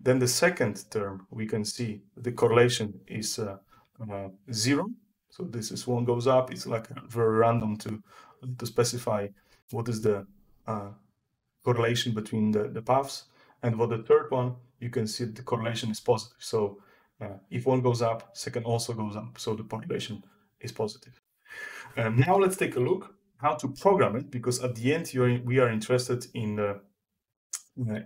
Then the second term, we can see the correlation is uh, uh, zero. So this is one goes up. It's like very random to to specify what is the uh, correlation between the, the paths. And for the third one, you can see the correlation is positive. So uh, if one goes up, second also goes up. So the correlation is positive. Um, now let's take a look how to program it, because at the end you're, we are interested in uh,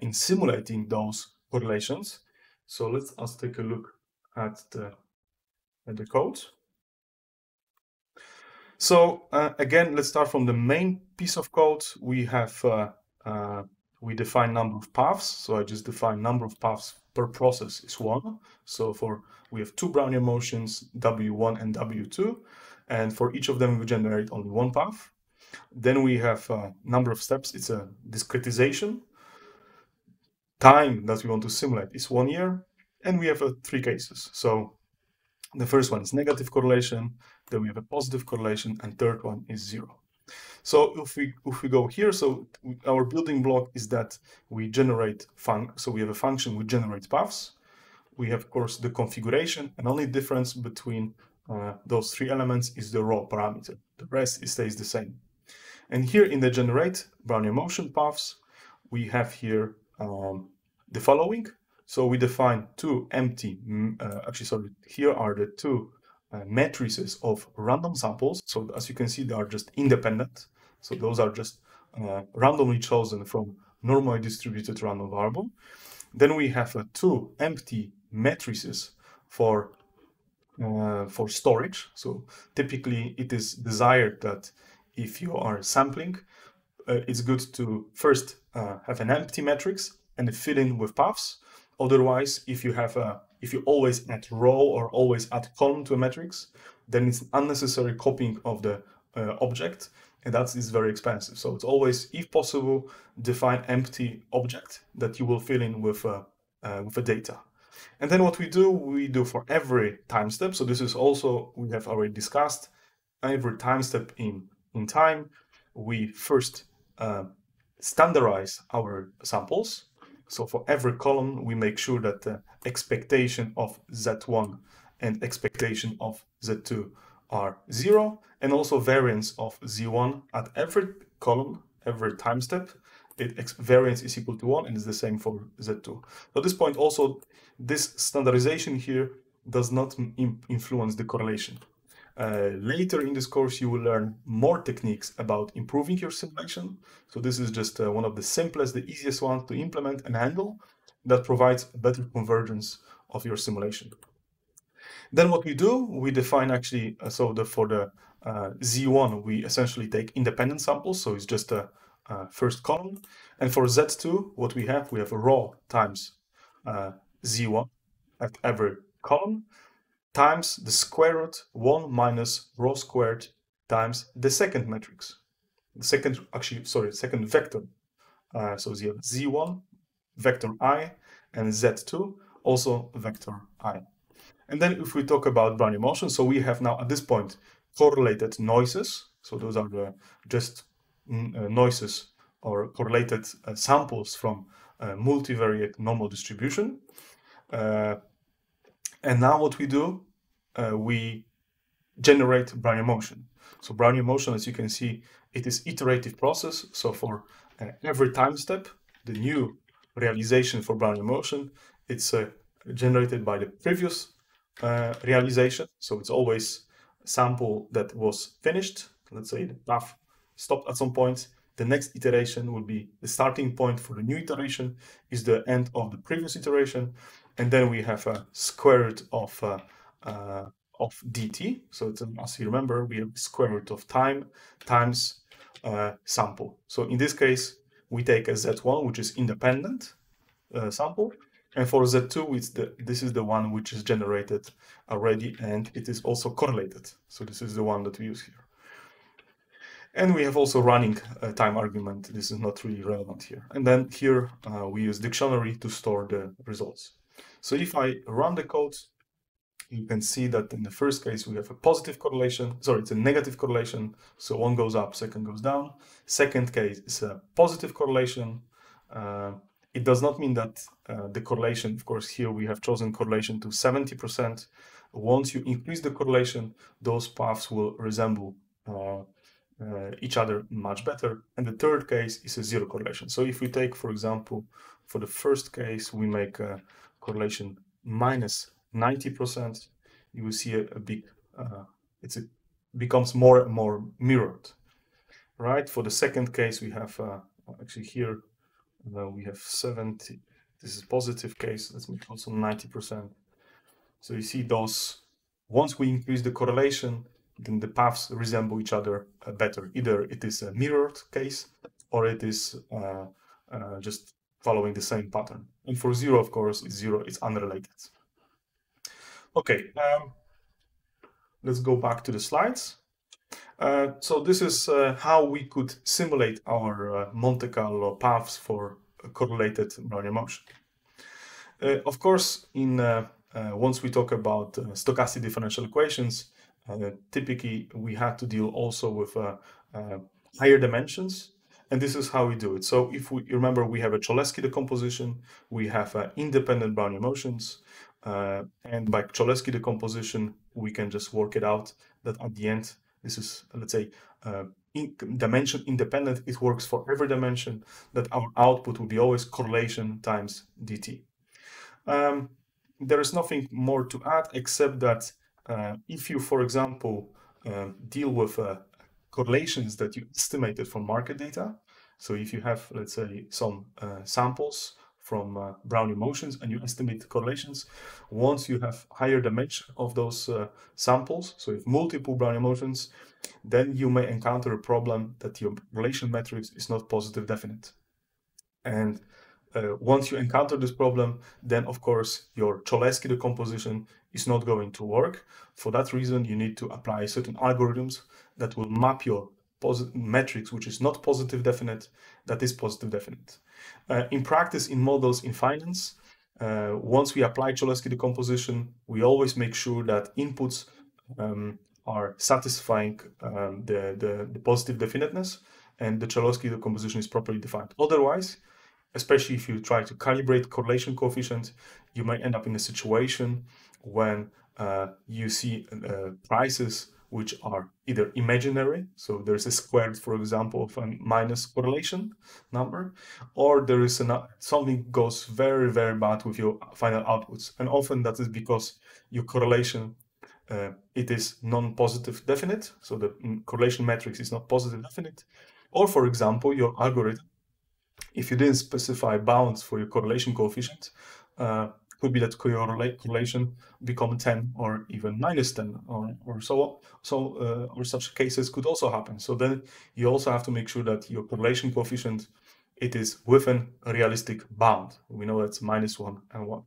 in simulating those correlations. So let's us take a look at the at the code. So uh, again, let's start from the main piece of code. We have uh, uh, we define number of paths. So I just define number of paths per process is one. So for we have two Brownian motions, W one and W two, and for each of them we generate only one path. Then we have a number of steps. It's a discretization. Time that we want to simulate is one year, and we have uh, three cases. So the first one is negative correlation, then we have a positive correlation, and third one is zero. So if we if we go here, so our building block is that we generate fun. So we have a function which generates paths. We have, of course, the configuration, and only difference between uh, those three elements is the raw parameter. The rest stays the same. And here in the generate Brownian motion paths, we have here um, the following. So we define two empty, uh, actually, sorry, here are the two uh, matrices of random samples. So as you can see, they are just independent. So those are just uh, randomly chosen from normally distributed random variable. Then we have uh, two empty matrices for, uh, for storage. So typically it is desired that if you are sampling, uh, it's good to first uh, have an empty matrix and fill in with paths. Otherwise, if you have a, if you always add row or always add column to a matrix, then it's unnecessary copying of the uh, object, and that is very expensive. So it's always, if possible, define empty object that you will fill in with uh, uh, with the data. And then what we do, we do for every time step. So this is also we have already discussed. Every time step in in time, we first uh, standardize our samples. So for every column, we make sure that the expectation of Z one and expectation of Z two are zero, and also variance of Z one at every column, every time step, it variance is equal to one, and it's the same for Z two. At this point also, this standardization here does not influence the correlation. Uh, later in this course, you will learn more techniques about improving your simulation. So this is just uh, one of the simplest, the easiest ones to implement and handle that provides better convergence of your simulation. Then what we do, we define actually, uh, so the, for the uh, Z one, we essentially take independent samples. So it's just a, a first column. And for Z two, what we have, we have a raw times uh, Z one at every column, times the square root one minus rho squared times the second matrix. The second, actually, sorry, second vector. Uh, so you have Z one, vector I, and Z two, also vector I. And then if we talk about Brownian motion, so we have now at this point correlated noises. So those are the just uh, noises or correlated uh, samples from uh, multivariate normal distribution. Uh, And now what we do, uh, we generate Brownian motion. So Brownian motion, as you can see, it is iterative process. So for And every time step, the new realization for Brownian motion, it's uh, generated by the previous uh, realization. So it's always a sample that was finished. Let's say the path stopped at some point. The next iteration will be the starting point for the new iteration is the end of the previous iteration. And then we have a square root of uh, uh, of dt. So it's, as you remember, we have square root of time times uh, sample. So in this case, we take a z one, which is independent uh, sample. And for z two, it's the, this is the one which is generated already, and it is also correlated. So this is the one that we use here. And we have also running uh, time argument. This is not really relevant here. And then here uh, we use dictionary to store the results. So if I run the code, you can see that in the first case, we have a positive correlation. Sorry, it's a negative correlation. So one goes up, second goes down. Second case is a positive correlation. Uh, it does not mean that uh, the correlation, of course, here we have chosen correlation to seventy percent. Once you increase the correlation, those paths will resemble uh, Uh, each other much better. And the third case is a zero correlation. So if we take, for example, for the first case, we make a correlation minus ninety percent, you will see a, a big, uh, it's a, becomes more and more mirrored, right? For the second case, we have, uh, actually here, uh, we have seventy, this is positive case, let's make also ninety percent. So you see those, once we increase the correlation, then the paths resemble each other uh, better. Either it is a mirrored case or it is uh, uh, just following the same pattern. And for zero, of course, it's zero, it's unrelated. Okay, um, let's go back to the slides. Uh, so this is uh, how we could simulate our uh, Monte Carlo paths for correlated Brownian motion. Uh, of course, in uh, uh, once we talk about uh, stochastic differential equations, Uh, typically, we had to deal also with uh, uh, higher dimensions, and this is how we do it. So if we remember, we have a Cholesky decomposition, we have uh, independent Brownian motions, uh, and by Cholesky decomposition, we can just work it out that at the end, this is, let's say, uh, in dimension independent. It works for every dimension, that our output will be always correlation times dt. Um, there is nothing more to add, except that Uh, if you, for example, uh, deal with uh, correlations that you estimated from market data, so if you have, let's say, some uh, samples from uh, Brownian motions and you estimate correlations, once you have higher dimension of those uh, samples, so if multiple Brownian motions, then you may encounter a problem that your correlation matrix is not positive definite. And Uh, once you encounter this problem, then of course your Cholesky decomposition is not going to work. For that reason, you need to apply certain algorithms that will map your matrix, which is not positive definite, that is positive definite. Uh, in practice, in models in finance, uh, once we apply Cholesky decomposition, we always make sure that inputs um, are satisfying um, the, the, the positive definiteness and the Cholesky decomposition is properly defined. Otherwise, especially if you try to calibrate correlation coefficient, you might end up in a situation when uh, you see uh, prices which are either imaginary, so there's a squared, for example, of a minus correlation number, or there is an, something goes very, very bad with your final outputs. And often that is because your correlation, uh, it is non-positive definite, so the correlation matrix is not positive definite, or for example, your algorithm, if you didn't specify bounds for your correlation coefficient, uh, could be that correlation become ten or even minus ten, or or so on. So uh, or such cases could also happen. So then you also have to make sure that your correlation coefficient it is within a realistic bound. We know that's minus one and one.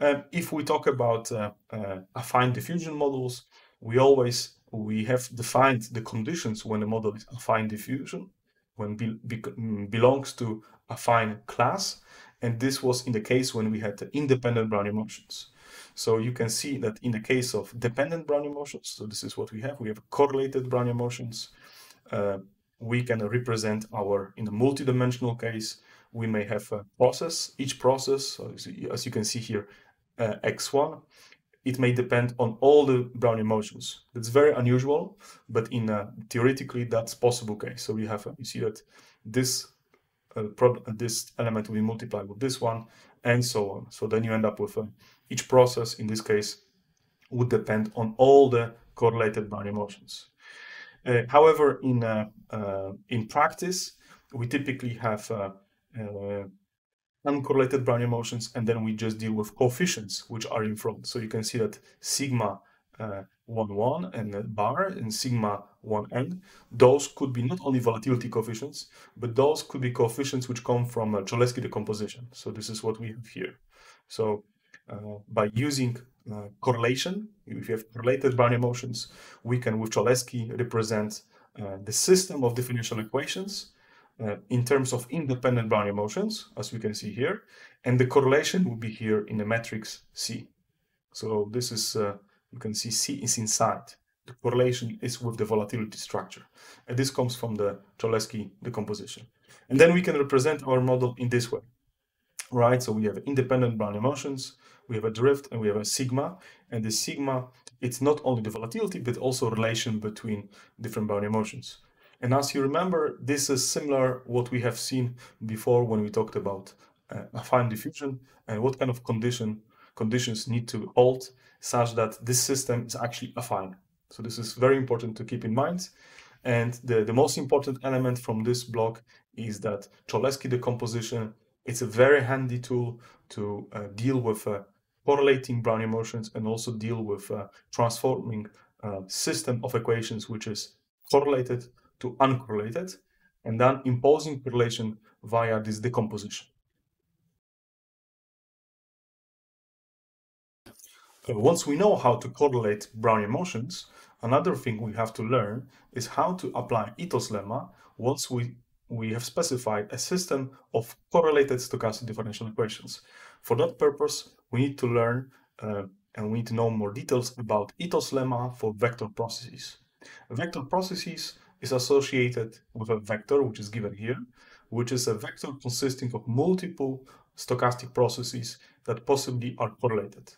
Um, if we talk about uh, uh, affine diffusion models, we always we have defined the conditions when the model is affine diffusion. When be, be, belongs to affine class, and this was in the case when we had the independent Brownian motions. So you can see that in the case of dependent Brownian motions, so this is what we have, we have correlated Brownian motions, uh, we can represent our, in the multidimensional case, we may have a process, each process, so as you can see here, uh, x one, it may depend on all the Brownian motions. That's very unusual, but in a theoretically that's possible case. So we have, you see that this uh, product, this element will be multiplied with this one, and so on. So then you end up with uh, each process, in this case, would depend on all the correlated binary motions. Uh, however, in uh, uh, in practice, we typically have uh, uh, uncorrelated binary motions, and then we just deal with coefficients which are in front. So you can see that sigma uh, one one and bar and sigma one n, those could be not only volatility coefficients, but those could be coefficients which come from uh, Cholesky decomposition. So this is what we have here. So uh, by using Uh, correlation, if you have correlated binary motions, we can with Cholesky represent uh, the system of differential equations uh, in terms of independent binary motions, as we can see here, and the correlation will be here in the matrix C. So this is, uh, you can see C is inside. The correlation is with the volatility structure, and this comes from the Cholesky decomposition. And then we can represent our model in this way, right? So we have independent binary motions, we have a drift, and we have a sigma, and the sigma, it's not only the volatility, but also relation between different binary motions. And as you remember, this is similar what we have seen before when we talked about uh, affine diffusion and what kind of condition conditions need to hold such that this system is actually affine. So this is very important to keep in mind. And the, the most important element from this block is that Cholesky decomposition, it's a very handy tool to uh, deal with uh, correlating Brownian motions and also deal with uh, transforming uh, system of equations which is correlated to uncorrelated, and then imposing correlation via this decomposition. Uh, once we know how to correlate Brownian motions, another thing we have to learn is how to apply Ito's lemma once we we have specified a system of correlated stochastic differential equations. For that purpose, we need to learn uh, and we need to know more details about Ito's lemma for vector processes. Vector processes is associated with a vector, which is given here, which is a vector consisting of multiple stochastic processes that possibly are correlated.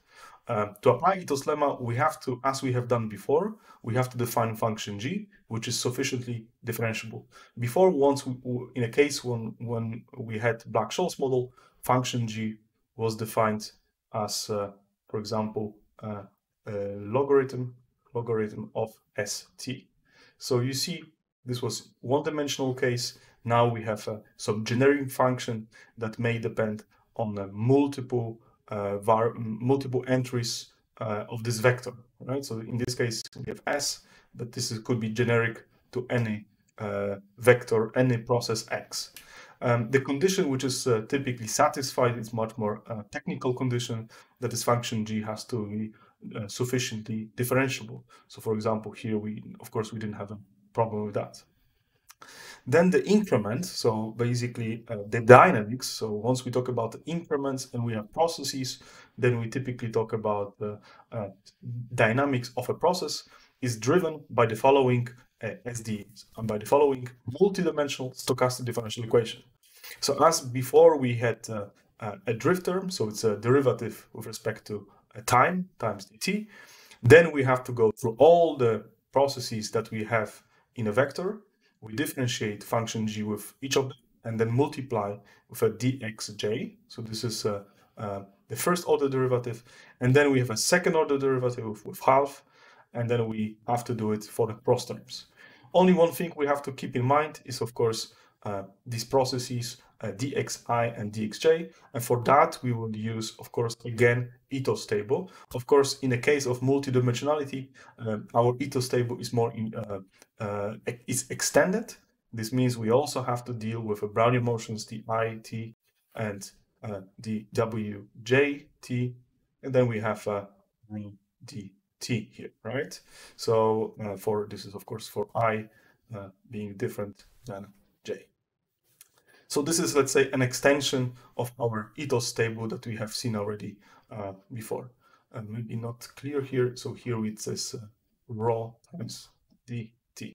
Uh, to apply Ito's lemma, we have to, as we have done before, we have to define function g, which is sufficiently differentiable. Before, once we, in a case when, when we had Black-Scholes model, function g was defined as, uh, for example, uh, a logarithm, logarithm of st. So you see, this was one-dimensional case. Now we have uh, some generic function that may depend on uh, multiple Uh, var multiple entries uh, of this vector, right? So in this case, we have S, but this is, could be generic to any uh, vector, any process X. Um, the condition which is uh, typically satisfied is much more uh, technical condition, that is function G has to be uh, sufficiently differentiable. So for example, here we, of course, we didn't have a problem with that. Then the increment, so basically uh, the dynamics. So once we talk about the increments and we have processes, then we typically talk about the uh, uh, dynamics of a process is driven by the following uh, S D Es and by the following multidimensional stochastic differential equation. So as before, we had uh, uh, a drift term, so it's a derivative with respect to uh, time times dt. Then we have to go through all the processes that we have in a vector. We differentiate function g with each of them and then multiply with a dxj. So this is uh, uh, the first order derivative. And then we have a second order derivative with, with half. And then we have to do it for the cross terms. Only one thing we have to keep in mind is, of course, uh, these processes uh, dxi and dxj. And for that, we will use, of course, again, Ito's table. Of course, in the case of multidimensionality, uh, our Ito's table is more in, uh, uh, is extended. This means we also have to deal with a Brownian motions d I, t, and uh, d w, j, t, and then we have uh, d t here, right? So uh, for this is of course for I uh, being different than j. So this is, let's say, an extension of our Ito's table that we have seen already uh, before. Uh, maybe not clear here. So here it says uh, rho times dt.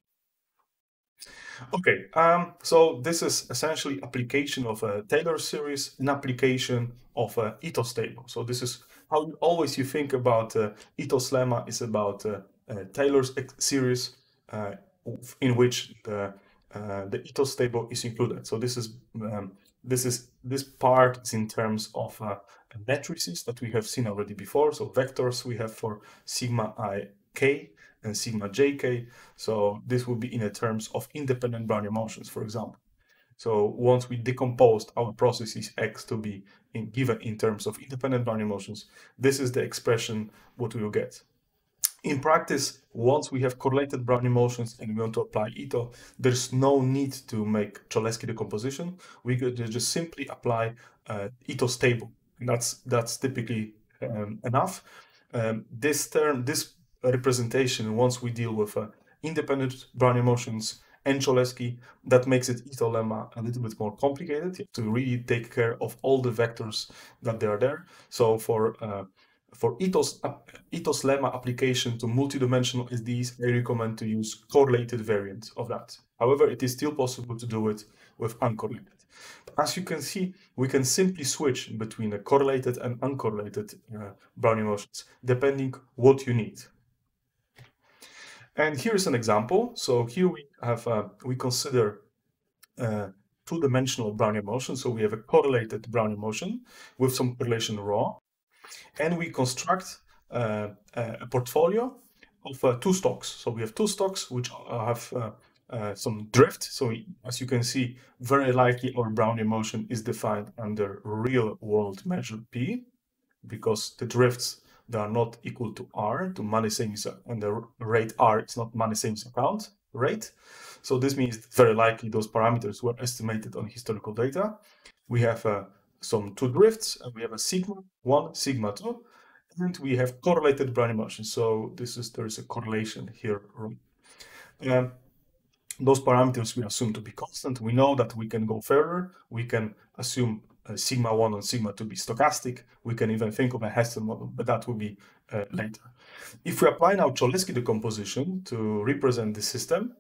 Okay, um, so this is essentially application of a Taylor series, an application of a Ito's table. So this is how you always you think about uh, Ito's lemma is about uh, uh, Taylor's series uh, in which the uh, the Ito's table is included. So this is um, this is this part is in terms of uh, matrices that we have seen already before. So vectors we have for sigma I k and sigma j k. So this will be in the terms of independent Brownian motions, for example. So once we decomposed our processes x to be in, given in terms of independent Brownian motions, this is the expression what we will get. In practice, once we have correlated Brownian motions and we want to apply Ito, there's no need to make Cholesky decomposition. We could just simply apply uh, Ito's table. And that's that's typically um, enough. Um, this term, this representation, once we deal with uh, independent Brownian motions and Cholesky, that makes it Ito's lemma a little bit more complicated. You have to really take care of all the vectors that they are there. So for uh, for Ito's uh, Ito's lemma application to multidimensional S D Es, I recommend to use correlated variants of that. However, it is still possible to do it with uncorrelated. As you can see, we can simply switch between the correlated and uncorrelated uh, Brownian motions depending what you need. And here is an example. So here we have uh, we consider uh, two-dimensional Brownian motion. So we have a correlated Brownian motion with some correlation rho, and we construct uh, a portfolio of uh, two stocks. So we have two stocks which have uh, uh, some drift. So we, as you can see, very likely our Brownian motion is defined under real-world measure p, because the drifts, they are not equal to r, to Mani-Semis, and the rate r is not Mani-Semis account rate. So this means very likely those parameters were estimated on historical data. We have uh, some two drifts, and we have a sigma one, sigma two, and we have correlated Brownian motion. So this is there is a correlation here. Um, those parameters we assume to be constant. We know that we can go further. We can assume Uh, sigma one and sigma two be stochastic. We can even think of a Heston model, but that will be uh, later. If we apply now Cholesky decomposition to represent the system,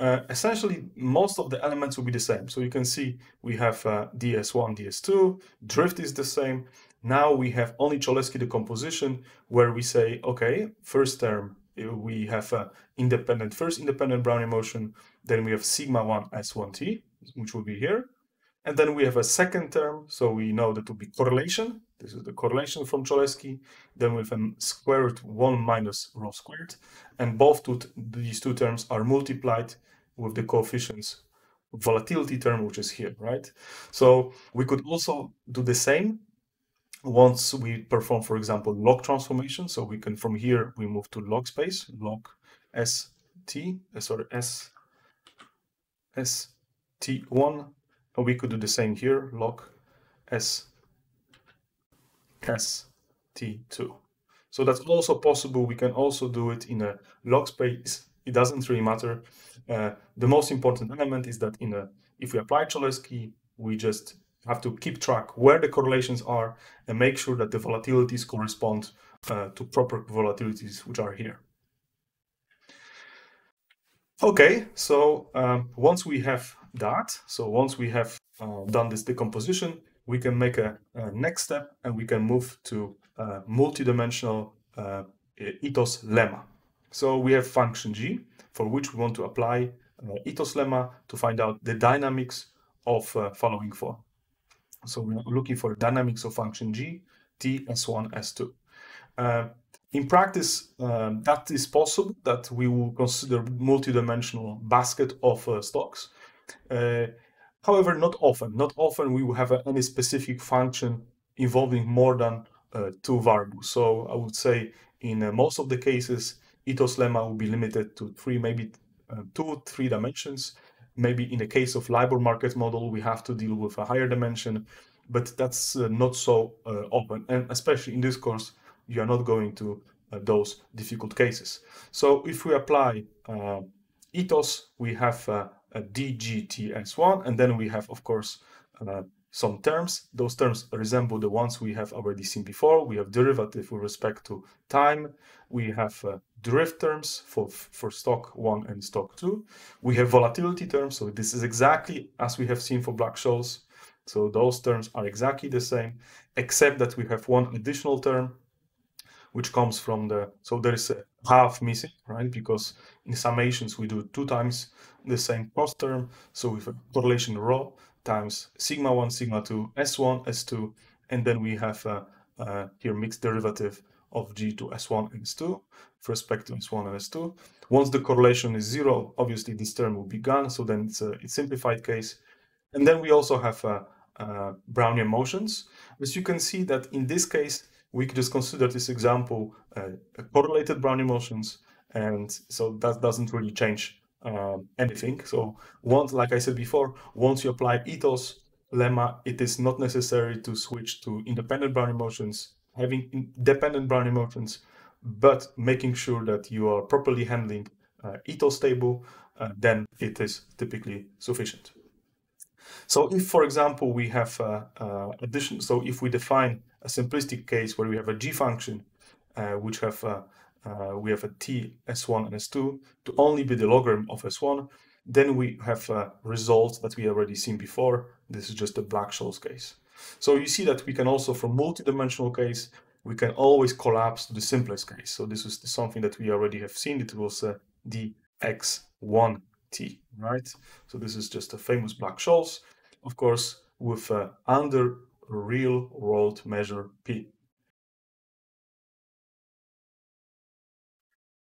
uh, essentially most of the elements will be the same. So you can see we have uh, D S one, D S two, drift is the same. Now we have only Cholesky decomposition where we say, okay, first term we have uh, independent first independent Brownian motion, then we have sigma one S one T, which will be here. And then we have a second term, so we know that will be correlation. This is the correlation from Cholesky. Then we have a square root one minus rho squared. And both two these two terms are multiplied with the coefficients volatility term, which is here, right? So we could also do the same once we perform, for example, log transformation. So we can, from here, we move to log space, log st, sorry, s, st one. And we could do the same here, log s, s, t two. So that's also possible. We can also do it in a log space. It doesn't really matter. Uh, the most important element is that in a, if we apply Cholesky, we just have to keep track where the correlations are and make sure that the volatilities correspond uh, to proper volatilities, which are here. Okay, so um, once we have that, so once we have uh, done this decomposition, we can make a, a next step and we can move to uh, multidimensional uh, Ito's lemma. So we have function g for which we want to apply uh, Ito's lemma to find out the dynamics of uh, following form. So we're looking for dynamics of function g, t, s one, s two. Uh, In practice, um, that is possible, that we will consider multidimensional basket of uh, stocks. Uh, however, not often. Not often we will have uh, any specific function involving more than uh, two variables. So I would say in uh, most of the cases, Ito's lemma will be limited to three, maybe uh, two, three dimensions. Maybe in the case of LIBOR market model, we have to deal with a higher dimension, but that's uh, not so uh, open. And especially in this course, you are not going to uh, those difficult cases. So if we apply uh, Ito's, we have uh, a D G T S one, and then we have, of course, uh, some terms. Those terms resemble the ones we have already seen before. We have derivative with respect to time. We have uh, drift terms for, for stock one and stock two. We have volatility terms. So this is exactly as we have seen for Black-Scholes. So those terms are exactly the same, except that we have one additional term, which comes from the, so there is a half missing, right? Because in summations, we do two times the same cross term, so with a correlation rho times sigma one, sigma two, S one, S two, and then we have uh, uh, here mixed derivative of G to S one and S two with respect to S one and S two. Once the correlation is zero, obviously this term will be gone, so then it's a it's simplified case. And then we also have uh, uh, Brownian motions. As you can see that in this case, we could just consider this example uh, correlated Brownian motions, and so that doesn't really change uh, anything. So once, like I said before, once you apply Ito's lemma, it is not necessary to switch to independent Brownian motions, having independent Brownian motions, but making sure that you are properly handling uh, Ito's table, uh, then it is typically sufficient. So if, for example, we have uh, uh, addition, so if we define a simplistic case where we have a G function, uh, which have uh, uh, we have a T S one and S two to only be the logarithm of S one, then we have uh, results that we already seen before. This is just the Black-Scholes case. So you see that we can also, from multi-dimensional case, we can always collapse to the simplest case. So this is something that we already have seen. It was uh, the X one T, right? So this is just a famous Black-Scholes, of course, with uh, under real world measure P.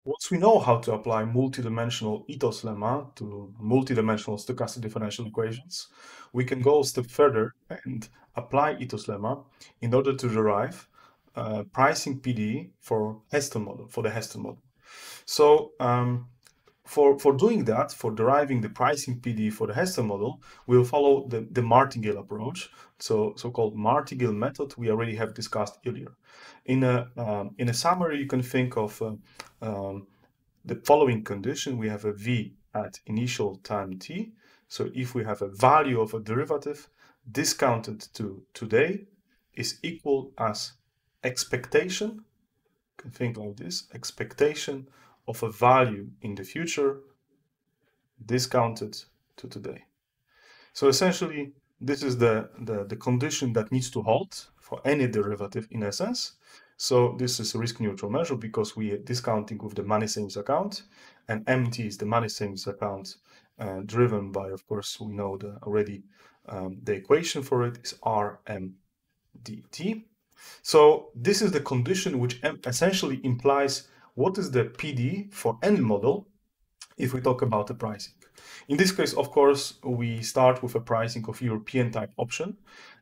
Once we know how to apply multidimensional Ito's lemma to multidimensional stochastic differential equations, we can go a step further and apply Ito's lemma in order to derive uh, pricing P D for Heston model, for the Heston model. So um, for for doing that, for deriving the pricing P D for the Heston model, we'll follow the, the martingale approach, so so-called martingale method we already have discussed earlier. In a um, in a summary, you can think of uh, um, the following condition: we have a v at initial time t. So if we have a value of a derivative discounted to today is equal as expectation. You can think like this: expectation of a value in the future discounted to today. So essentially, this is the, the, the condition that needs to hold for any derivative in essence. So this is a risk-neutral measure because we are discounting with the money savings account, and M T is the money savings account uh, driven by, of course, we know the, already um, the equation for it is R M D T. So this is the condition which essentially implies what is the P D for any model if we talk about the pricing. In this case, of course, we start with a pricing of European type option,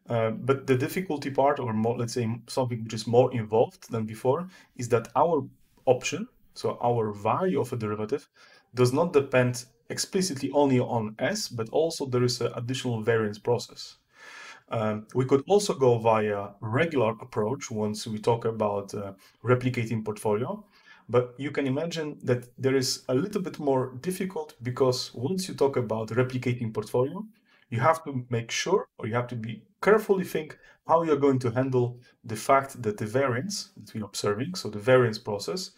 uh, but the difficulty part, or more, let's say something which is more involved than before, is that our option, so our value of a derivative, does not depend explicitly only on S, but also there is an additional variance process. Um, we could also go via regular approach once we talk about uh, replicating portfolio. But you can imagine that there is a little bit more difficult because once you talk about replicating portfolio, you have to make sure, or you have to be carefully think how you're going to handle the fact that the variance that we're observing, so the variance process,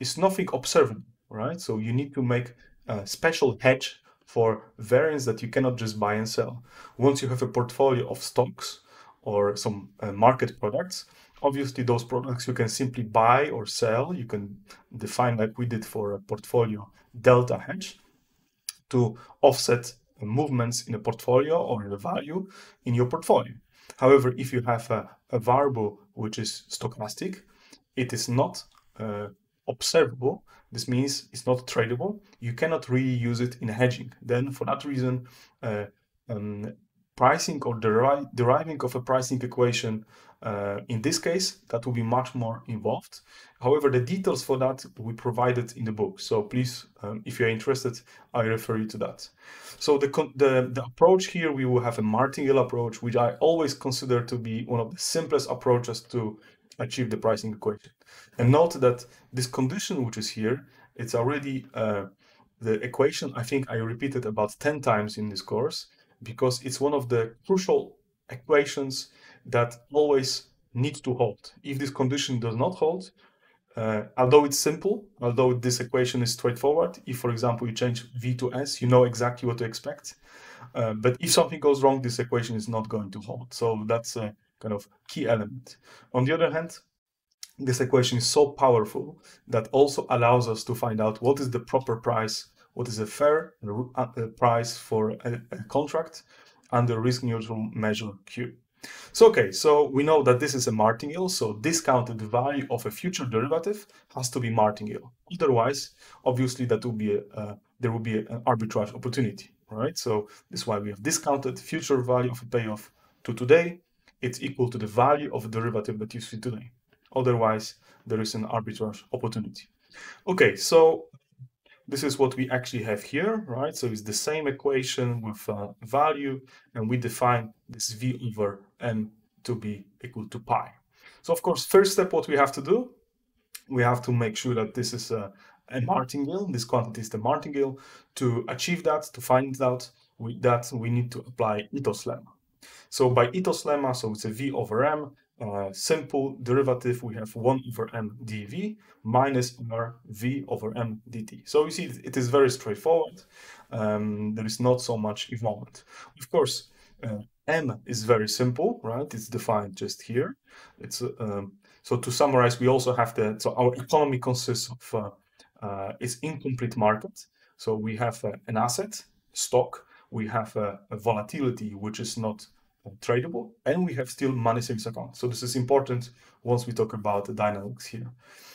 is nothing observable, right? So you need to make a special hedge for variance that you cannot just buy and sell. Once you have a portfolio of stocks or some uh, market products, obviously, those products you can simply buy or sell. You can define, like we did for a portfolio, delta hedge to offset movements in a portfolio or in the value in your portfolio. However, if you have a, a variable which is stochastic, it is not uh, observable. This means it's not tradable. You cannot really use it in hedging. Then, for that reason, uh, um, pricing or deri deriving of a pricing equation Uh, in this case, that will be much more involved. However, the details for that we provided in the book. So please, um, if you're interested, I refer you to that. So the, the, the approach here, we will have a martingale approach, which I always consider to be one of the simplest approaches to achieve the pricing equation. And note that this condition, which is here, it's already uh, the equation, I think I repeated about ten times in this course, because it's one of the crucial equations that always needs to hold. If this condition does not hold, uh, although it's simple, although this equation is straightforward, if, for example, you change V to S, you know exactly what to expect. Uh, but if something goes wrong, this equation is not going to hold. So that's a kind of key element. On the other hand, this equation is so powerful that also allows us to find out what is the proper price, what is a fair price for a, a contract under risk-neutral measure Q. So, okay, so we know that this is a martingale, so discounted value of a future derivative has to be martingale. Otherwise, obviously, that would be a, uh, there will be an arbitrage opportunity, right? So this is why we have discounted future value of a payoff to today. It's equal to the value of a derivative that you see today. Otherwise, there is an arbitrage opportunity. Okay, so this is what we actually have here, right? So it's the same equation with uh, value, and we define this V over M to be equal to pi. So of course, first step, what we have to do, we have to make sure that this is a, a martingale. This quantity is the martingale. To achieve that, to find out we, that, we need to apply Ito's lemma. So by Ito's lemma, so it's a V over M, uh, simple derivative, we have one over M dV minus R V over M dt. So you see, it is very straightforward. Um, there is not so much involvement. Of course, uh, M is very simple, right? It's defined just here. It's uh, um, so to summarize, we also have the, so our economy consists of, uh, uh, it's incomplete market. So we have uh, an asset, stock. We have a, a volatility which is not uh, tradable, and we have still money savings account. So this is important once we talk about the dynamics here.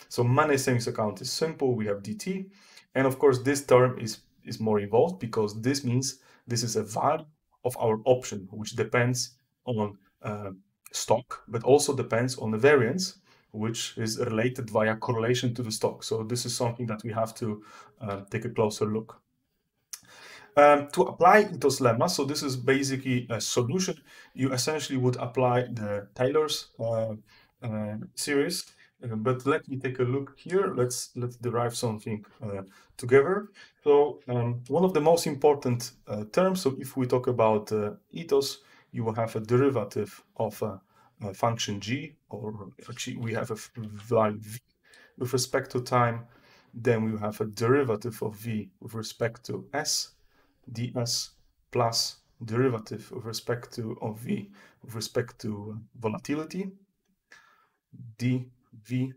So money savings account is simple. We have dt, and of course this term is is more involved because this means this is a value of our option, which depends on uh, stock, but also depends on the variance, which is related via correlation to the stock. So this is something that we have to uh, take a closer look. Um, to apply Ito's lemma, so this is basically a solution, you essentially would apply the Taylor's uh, uh, series. Uh, but let me take a look here. Let's let's derive something uh, together. So um, one of the most important uh, terms, so if we talk about uh, Ito's, you will have a derivative of a, a function g, or actually we have a value v with respect to time. Then we have a derivative of v with respect to s. ds plus derivative with respect to of v with respect to volatility dv,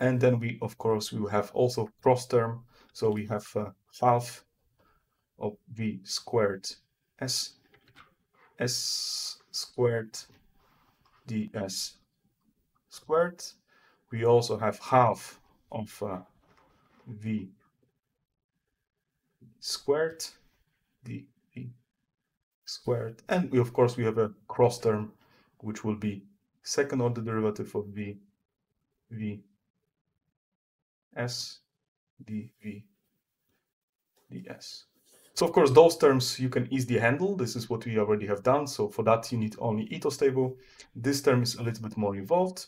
and then we of course we will have also cross term, so we have uh, half of v squared s s squared ds squared. We also have half of uh, v squared d v squared, and we of course we have a cross term which will be second order derivative of v v s d v ds. So of course those terms you can easily handle. This is what we already have done, so for that you need only Ito's table. This term is a little bit more involved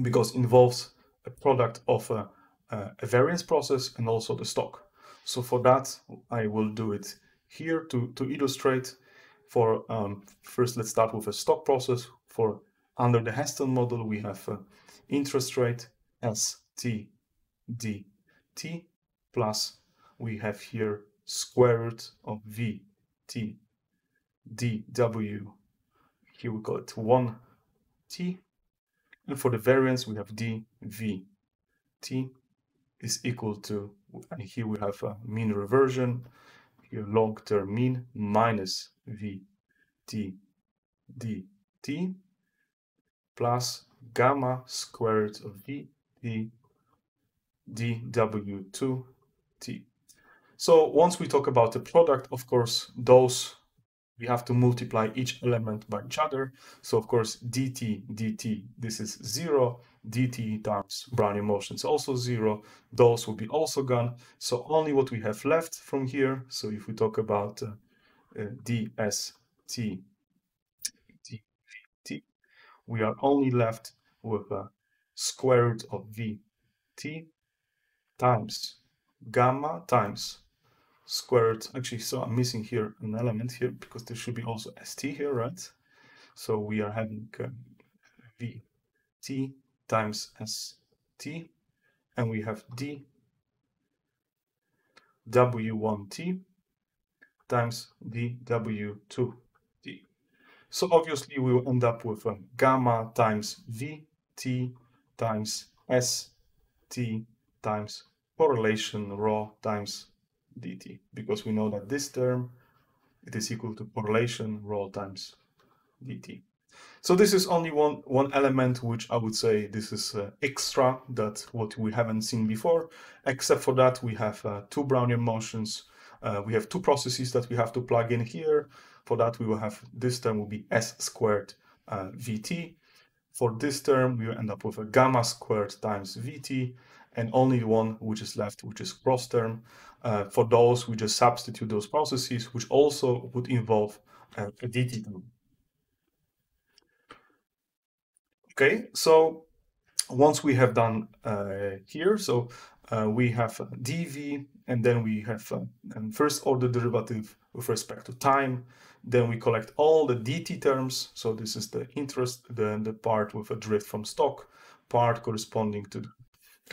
because involves a product of a, a variance process and also the stock. So for that I will do it here to, to illustrate. For um, first, let's start with a stock process. For under the Heston model, we have uh, interest rate S T D T plus we have here square root of V T D W. Here we call it one T. And for the variance, we have D V T is equal to, and here we have a mean reversion. Your long-term mean minus v t d t plus gamma squared of v d d w two t. So once we talk about the product, of course, those we have to multiply each element by each other. So of course, dt dt this is zero. Dt times Brownian motion is also zero. Those will be also gone. So only what we have left from here. So if we talk about uh, uh, dst dvt, we are only left with a square root of vt times gamma times square root. Actually, so I'm missing here an element here because there should be also st here, right? So we are having uh, vt times st, and we have d w one t times d w two t. So obviously we will end up with a gamma times vt times st times correlation rho times dt, because we know that this term, it is equal to correlation rho times dt. So this is only one one element which I would say this is uh, extra, that what we haven't seen before. Except for that, we have uh, two Brownian motions. Uh, we have two processes that we have to plug in here. For that, we will have this term will be s squared uh, vt. For this term, we will end up with a gamma squared times vt, and only one which is left, which is cross term. Uh, for those, we just substitute those processes, which also would involve uh, a dt term. Okay, so once we have done uh, here, so uh, we have dv, and then we have uh, and first order derivative with respect to time. Then we collect all the dt terms. So this is the interest, the, the part with a drift from stock, part corresponding to the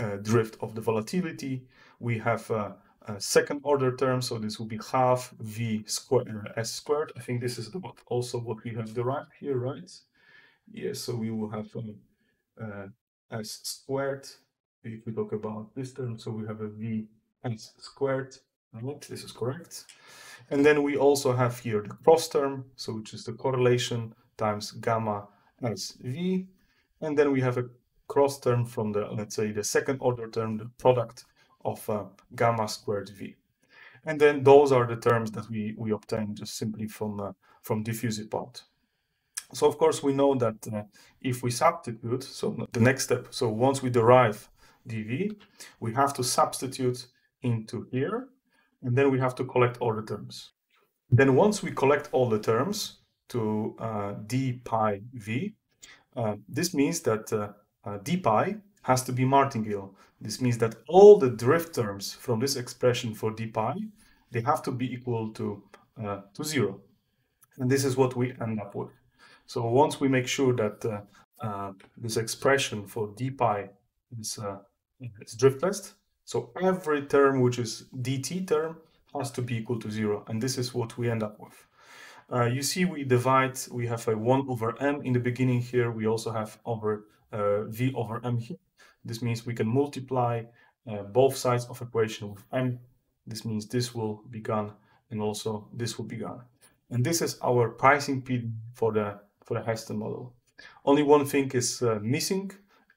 uh, drift of the volatility. We have uh, a second order term, so this will be half v squared s squared. I think this is the, also what we have derived here, right? Yes, so we will have um, uh, s squared. If we talk about this term, so we have a v s squared. Right, this is correct. And then we also have here the cross term, so which is the correlation times gamma s v. And then we have a cross term from the, let's say, the second order term, the product of uh, gamma squared v. And then those are the terms that we we obtain just simply from uh, from diffusive part. So of course we know that uh, if we substitute, so the next step, so once we derive dv, we have to substitute into here, and then we have to collect all the terms. Then once we collect all the terms to uh, d pi v, uh, this means that uh, uh, d pi has to be martingale. This means that all the drift terms from this expression for d pi, they have to be equal to uh, to zero, and this is what we end up with. So once we make sure that uh, uh, this expression for d pi is uh, it's driftless, so every term which is dt term has to be equal to zero, and this is what we end up with. Uh, you see, we divide, we have a one over m in the beginning here. We also have over uh, v over m here. This means we can multiply uh, both sides of equation with m. This means this will be gone, and also this will be gone. And this is our pricing P for the for the Heston model. Only one thing is uh, missing,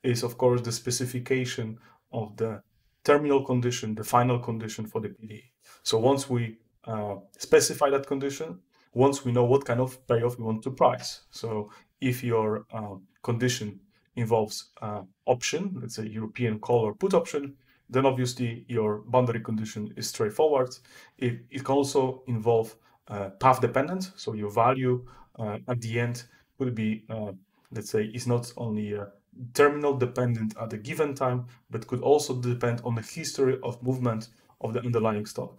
is of course the specification of the terminal condition, the final condition for the P D E. So once we uh, specify that condition, once we know what kind of payoff we want to price. So if your uh, condition involves uh, option, let's say European call or put option, then obviously your boundary condition is straightforward. It, it can also involve uh, path dependent, so your value Uh, at the end could be, uh, let's say, is not only uh, terminal dependent at a given time, but could also depend on the history of movement of the underlying stock.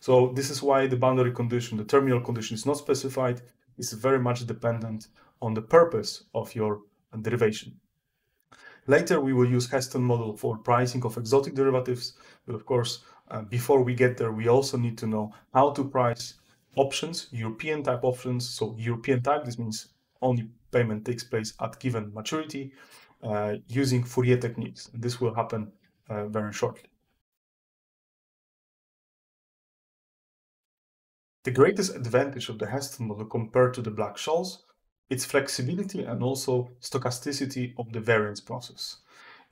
So this is why the boundary condition, the terminal condition, is not specified. It's very much dependent on the purpose of your derivation. Later, we will use Heston model for pricing of exotic derivatives. But of course, uh, before we get there, we also need to know how to price options, European type options. So European type, this means only payment takes place at given maturity, uh, using Fourier techniques. And this will happen uh, very shortly. The greatest advantage of the Heston model compared to the Black-Scholes, its flexibility and also stochasticity of the variance process.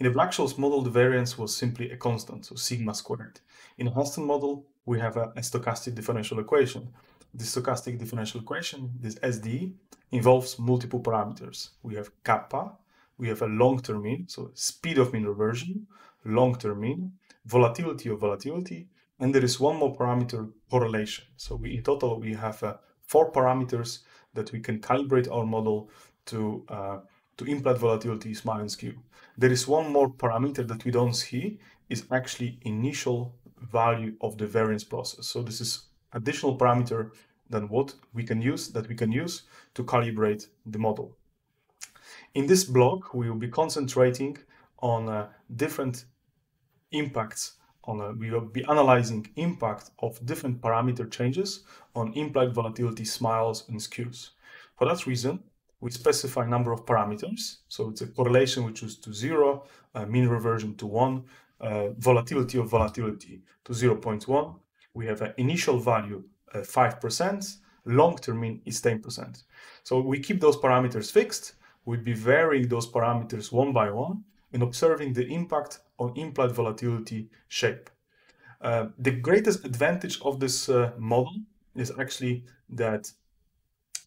In the Black-Scholes model, the variance was simply a constant, so sigma squared. In the Heston model, we have a, a stochastic differential equation. This stochastic differential equation, this S D E, involves multiple parameters. We have kappa, we have a long-term mean, so speed of mean reversion, long-term mean, volatility of volatility, and there is one more parameter, correlation. So we, in total, we have uh, four parameters that we can calibrate our model to uh, to implied volatility is minus Q. There is one more parameter that we don't see, is actually initial value of the variance process. So this is additional parameter than what we can use, that we can use to calibrate the model. In this block, we will be concentrating on uh, different impacts. On a, we will be analyzing impact of different parameter changes on implied volatility smiles and skews. For that reason, we specify number of parameters. So it's a correlation which is to zero, uh, mean reversion to one, Uh, volatility of volatility to zero point one, we have an initial value uh, five percent, long-term mean is ten percent. So we keep those parameters fixed, we'd be varying those parameters one by one and observing the impact on implied volatility shape. Uh, the greatest advantage of this uh, model is actually that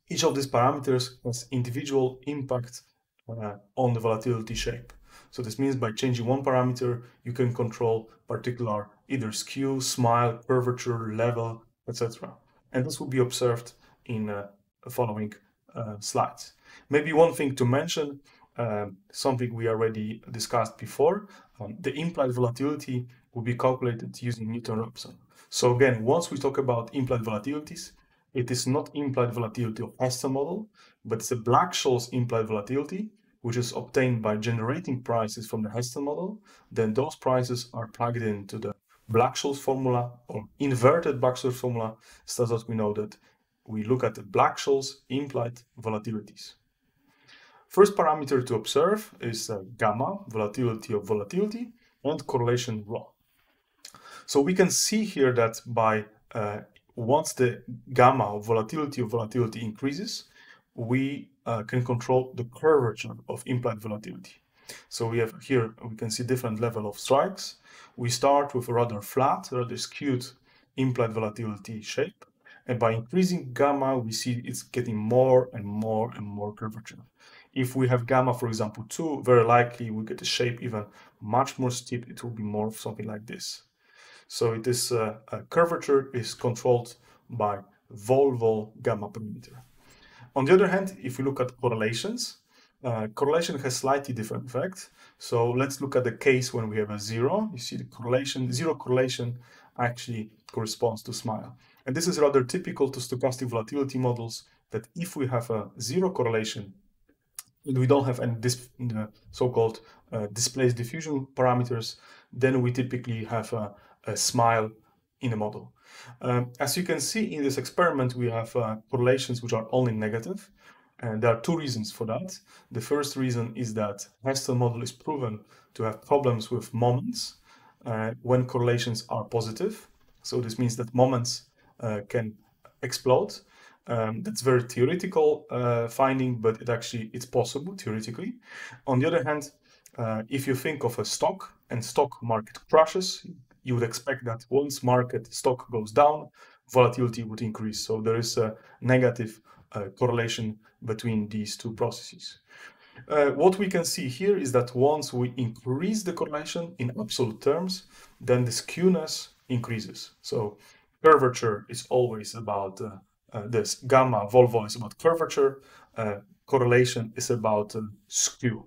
each of these parameters has individual impact uh, on the volatility shape. So this means by changing one parameter, you can control particular either skew, smile, curvature, level, et cetera. And this will be observed in uh, the following uh, slides. Maybe one thing to mention, uh, something we already discussed before, um, the implied volatility will be calculated using Newton-Raphson. So again, once we talk about implied volatilities, it is not implied volatility of Heston model, but it's a Black-Scholes implied volatility, which is obtained by generating prices from the Heston model. Then those prices are plugged into the Black-Scholes formula or inverted Black-Scholes formula, so that we know that we look at the Black-Scholes implied volatilities. First parameter to observe is uh, gamma, volatility of volatility, and correlation rho. So we can see here that by uh, once the gamma of volatility of volatility increases, we uh, can control the curvature of implied volatility. So we have here, we can see different level of strikes. We start with a rather flat, rather skewed implied volatility shape. And by increasing gamma, we see it's getting more and more and more curvature. If we have gamma, for example, two, very likely we get a shape even much more steep. It will be more of something like this. So it is uh, a curvature is controlled by vol-vol gamma parameter. On the other hand, if we look at correlations, uh, correlation has slightly different effect. So let's look at the case when we have a zero. You see the correlation, zero correlation actually corresponds to smile. And this is rather typical to stochastic volatility models that if we have a zero correlation, we don't have any dis uh, so-called uh, displaced diffusion parameters, then we typically have a, a smile in a model. Um, as you can see in this experiment, we have uh, correlations which are only negative. And there are two reasons for that. The first reason is that Heston model is proven to have problems with moments uh, when correlations are positive. So this means that moments uh, can explode. Um, that's very theoretical uh, finding, but it actually it's possible theoretically. On the other hand, uh, if you think of a stock and stock market crashes, you would expect that once market stock goes down, volatility would increase. So there is a negative uh, correlation between these two processes. Uh, what we can see here is that once we increase the correlation in absolute terms, then the skewness increases. So curvature is always about uh, uh, this gamma, vol-vol is about curvature, uh, correlation is about uh, skew.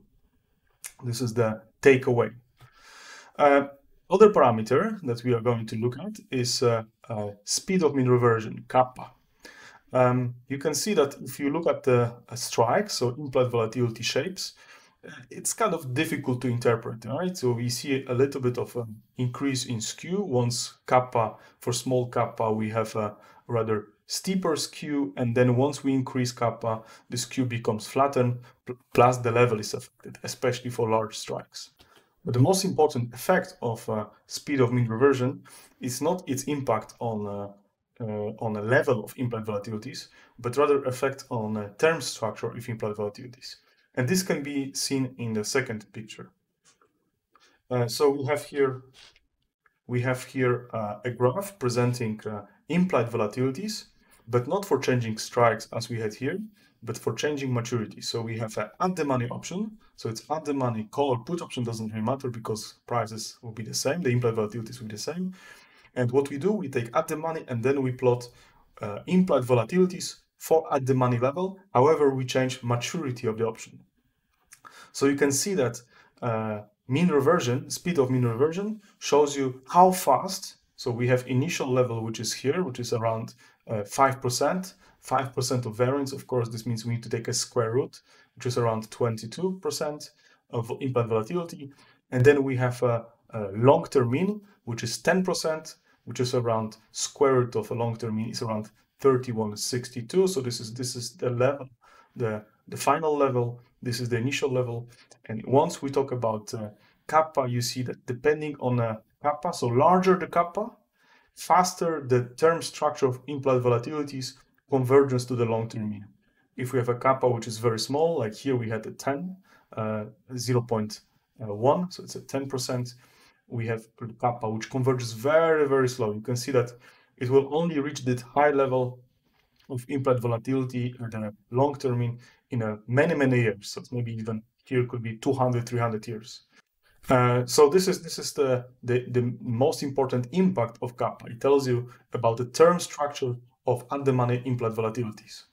This is the takeaway. Uh, Other parameter that we are going to look at is uh, uh, speed of mean reversion, kappa. Um, you can see that if you look at the uh, strikes, so implied volatility shapes, it's kind of difficult to interpret, right? So we see a little bit of an increase in skew. Once kappa, for small kappa, we have a rather steeper skew, and then once we increase kappa, the skew becomes flattened, plus the level is affected, especially for large strikes. But the most important effect of uh, speed of mean reversion is not its impact on uh, uh, on a level of implied volatilities, but rather effect on uh, term structure of implied volatilities. And this can be seen in the second picture. Uh, so we have here we have here uh, a graph presenting uh, implied volatilities, but not for changing strikes as we had here, but for changing maturity. So we have an at the money option. So it's at the money, call or put option doesn't really matter because prices will be the same, the implied volatilities will be the same. And what we do, we take at the money and then we plot uh, implied volatilities for at the money level. However, we change maturity of the option. So you can see that uh, mean reversion, speed of mean reversion shows you how fast. So we have initial level, which is here, which is around uh, five percent. five percent of variance, of course, this means we need to take a square root, which is around twenty-two percent of implied volatility. And then we have a, a long-term mean, which is ten percent, which is around square root of a long-term mean is around thirty-one sixty-two. So this is this is the level, the, the final level. This is the initial level. And once we talk about uh, kappa, you see that depending on uh, kappa, so larger the kappa, faster the term structure of implied volatilities converges to the long-term mean. If we have a kappa which is very small, like here we had a ten, uh, zero point one, so it's a ten percent. We have kappa which converges very, very slow. You can see that it will only reach that high level of implied volatility or the long-term mean in a many, many years. So maybe even here could be two hundred, three hundred years. Uh, so this is this is the, the, the most important impact of kappa. It tells you about the term structure of under-the-money implied volatilities.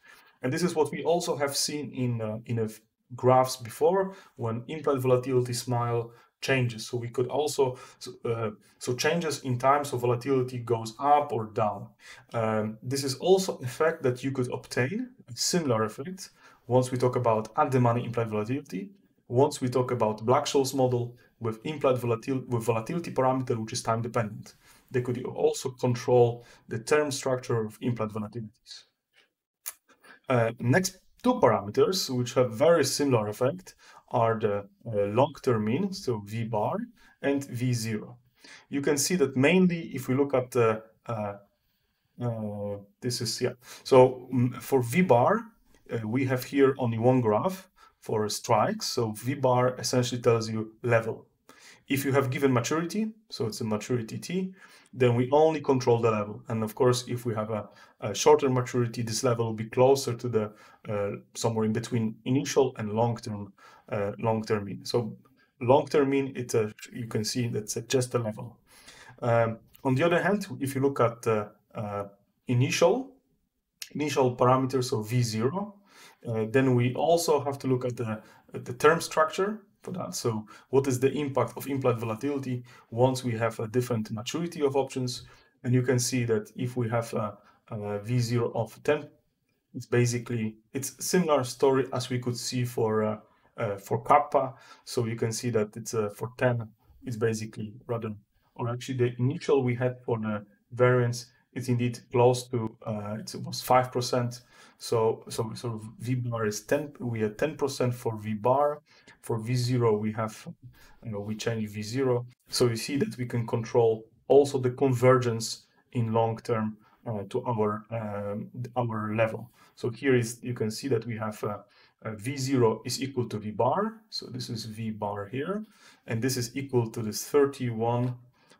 And this is what we also have seen in, uh, in a graphs before, when implied volatility smile changes. So we could also, uh, so changes in time, so volatility goes up or down. Um, this is also an effect that you could obtain, a similar effect, once we talk about at-the-money implied volatility, once we talk about Black-Scholes model with implied volatility, with volatility parameter which is time-dependent. They could also control the term structure of implied volatilities. Uh, next two parameters which have very similar effect are the uh, long-term mean, so V bar, and V zero. You can see that mainly if we look at the, uh, uh, this is, yeah, so for V bar, uh, we have here only one graph for strikes, so V bar essentially tells you level. If you have given maturity, so it's a maturity T, then we only control the level. And of course, if we have a, a shorter maturity, this level will be closer to the uh, somewhere in between initial and long-term uh, long-term mean. So long-term mean, it's a, you can see that's a, just a level. Um, on the other hand, if you look at uh, uh, initial initial parameters of V zero, uh, then we also have to look at the at the term structure for that. So what is the impact of implied volatility once we have a different maturity of options? And you can see that if we have a, a V zero of ten, it's basically, it's similar story as we could see for uh, uh, for kappa. So you can see that it's uh, for ten, it's basically rather, or actually the initial we had for the variance, it's indeed close to, uh, it was five percent. So, so, so V bar is ten, we had ten percent for V bar. For V zero, we have, you know, we change V zero. So you see that we can control also the convergence in long term uh, to our, um, our level. So here is, you can see that we have uh, uh, V zero is equal to V bar. So this is V bar here, and this is equal to this thirty-one.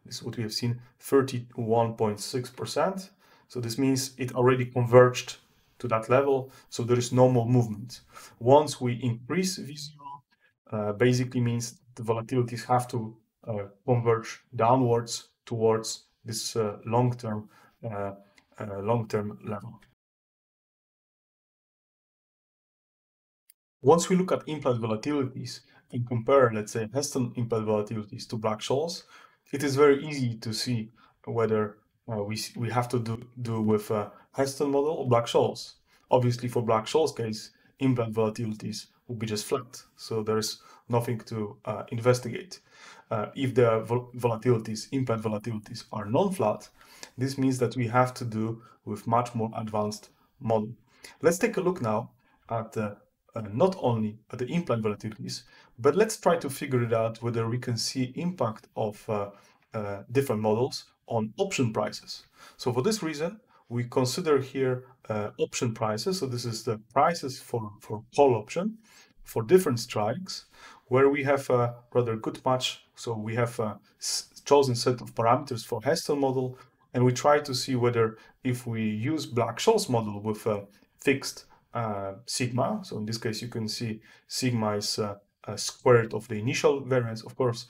This is what we have seen, thirty-one point six percent. So this means it already converged to that level, so there is no more movement. Once we increase V zero, uh, basically means the volatilities have to uh, converge downwards towards this uh, long-term uh, uh, long-term level. Once we look at implied volatilities and compare, let's say, Heston implied volatilities to Black-Scholes, it is very easy to see whether uh, we we have to do do with a Heston model or Black-Scholes. Obviously, for Black-Scholes case, implied volatilities would be just flat, so there is nothing to uh, investigate. Uh, if the vol volatilities, implied volatilities, are non-flat, this means that we have to do with much more advanced model. Let's take a look now at the Uh, not only at the implied volatilities, but let's try to figure it out whether we can see impact of uh, uh, different models on option prices. So for this reason, we consider here uh, option prices. So this is the prices for, for call option for different strikes, where we have a rather good match. So we have a chosen set of parameters for Heston model, and we try to see whether if we use Black-Scholes model with a fixed Uh, sigma, so in this case you can see sigma is uh, a square root of the initial variance. Of course,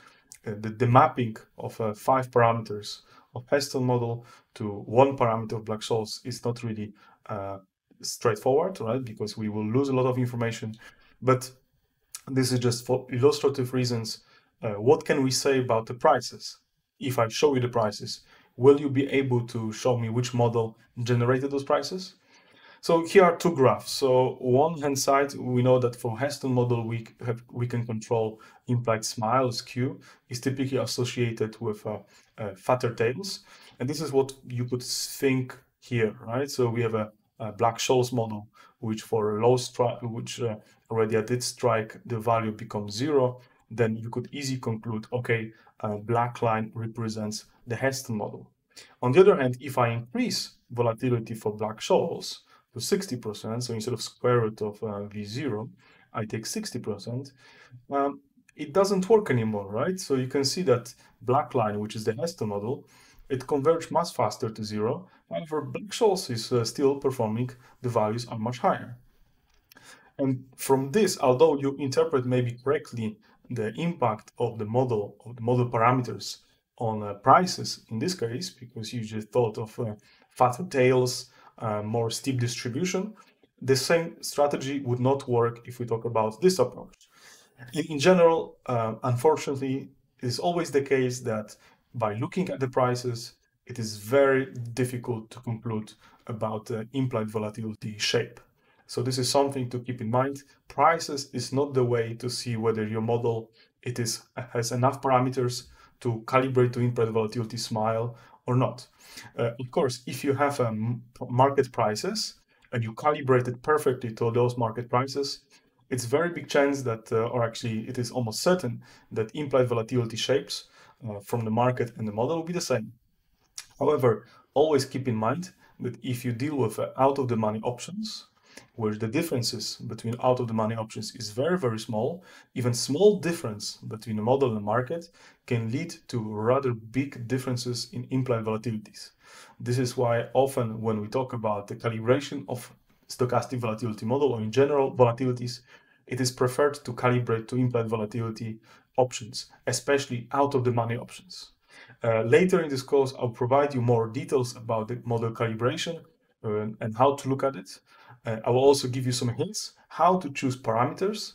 uh, the, the mapping of uh, five parameters of Heston model to one parameter of Black-Scholes is not really uh, straightforward, right? Because we will lose a lot of information. But this is just for illustrative reasons. Uh, what can we say about the prices? If I show you the prices, will you be able to show me which model generated those prices? So here are two graphs. So one hand side, we know that for Heston model, we have, we can control implied smile skew is typically associated with uh, uh, fatter tails. And this is what you could think here, right? So we have a, a Black-Scholes model, which for a low strike, which uh, already at its strike, the value becomes zero. Then you could easily conclude, okay, a black line represents the Heston model. On the other hand, if I increase volatility for Black-Scholes to sixty percent, so instead of square root of uh, V zero, I take sixty percent, um, it doesn't work anymore, right? So you can see that black line, which is the Heston model, it converges much faster to zero. However, Black-Scholes is uh, still performing, the values are much higher. And from this, although you interpret maybe correctly the impact of the model, of the model parameters on uh, prices in this case, because you just thought of uh, fatter tails, uh, more steep distribution, the same strategy would not work if we talk about this approach. In general, uh, unfortunately, it is always the case that by looking at the prices, it is very difficult to conclude about the implied volatility shape. So this is something to keep in mind. Prices is not the way to see whether your model it is has enough parameters to calibrate to implied volatility smile or not. Uh, of course, if you have um, market prices and you calibrate it perfectly to those market prices, it's very big chance that, uh, or actually it is almost certain that implied volatility shapes uh, from the market and the model will be the same. However, always keep in mind that if you deal with uh, out-of-the-money options, where the differences between out-of-the-money options is very, very small, even small difference between the model and market can lead to rather big differences in implied volatilities. This is why often when we talk about the calibration of stochastic volatility model or in general volatilities, it is preferred to calibrate to implied volatility options, especially out-of-the-money options. Uh, later in this course, I'll provide you more details about the model calibration uh, and how to look at it. Uh, I will also give you some hints how to choose parameters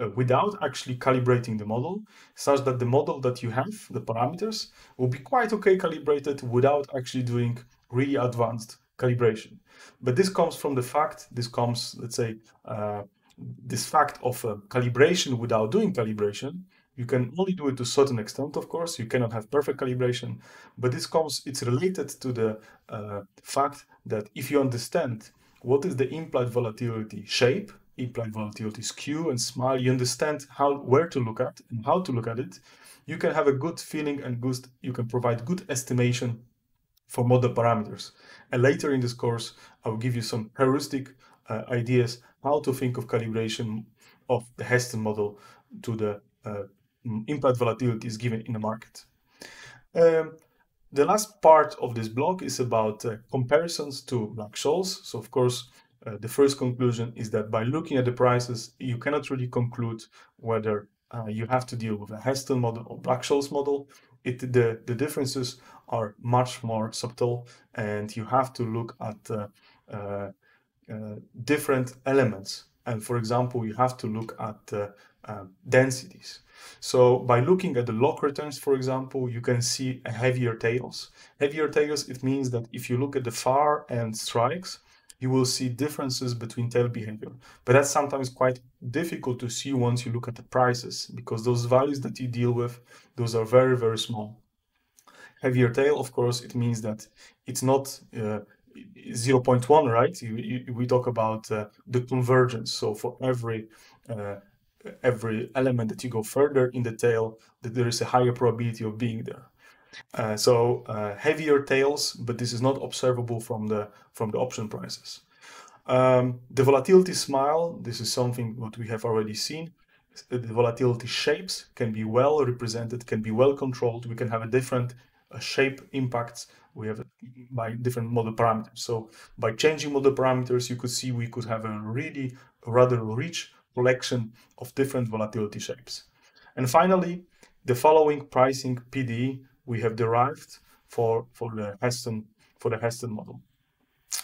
uh, without actually calibrating the model, such that the model that you have, the parameters, will be quite okay calibrated without actually doing really advanced calibration. But this comes from the fact, this comes, let's say, uh, this fact of uh, calibration without doing calibration. You can only do it to a certain extent, of course. You cannot have perfect calibration, but this comes, it's related to the uh, fact that if you understand what is the implied volatility shape, implied volatility skew and smile, you understand how, where to look at and how to look at it, you can have a good feeling and good, you can provide good estimation for model parameters. And later in this course, I will give you some heuristic uh, ideas how to think of calibration of the Heston model to the uh, implied volatilities given in the market. Um, The last part of this block is about uh, comparisons to Black-Scholes. So, of course, uh, the first conclusion is that by looking at the prices, you cannot really conclude whether uh, you have to deal with a Heston model or Black-Scholes model. It, the, the differences are much more subtle, and you have to look at uh, uh, uh, different elements. And, for example, you have to look at uh, uh, densities. So by looking at the log returns, for example, you can see heavier tails. Heavier tails, it means that if you look at the far end strikes, you will see differences between tail behavior. But that's sometimes quite difficult to see once you look at the prices, because those values that you deal with, those are very, very small. Heavier tail, of course, it means that it's not uh, zero point one, right? You, you, we talk about uh, the convergence. So for every uh, every element that you go further in the tail, that there is a higher probability of being there. Uh, so uh, heavier tails, but this is not observable from the from the option prices. Um, the volatility smile, this is something what we have already seen. The volatility shapes can be well represented, can be well controlled. We can have a different uh, shape impacts we have by different model parameters. So by changing model parameters, you could see we could have a really rather rich collection of different volatility shapes. And finally, the following pricing P D E we have derived for, for the Heston for the Heston model.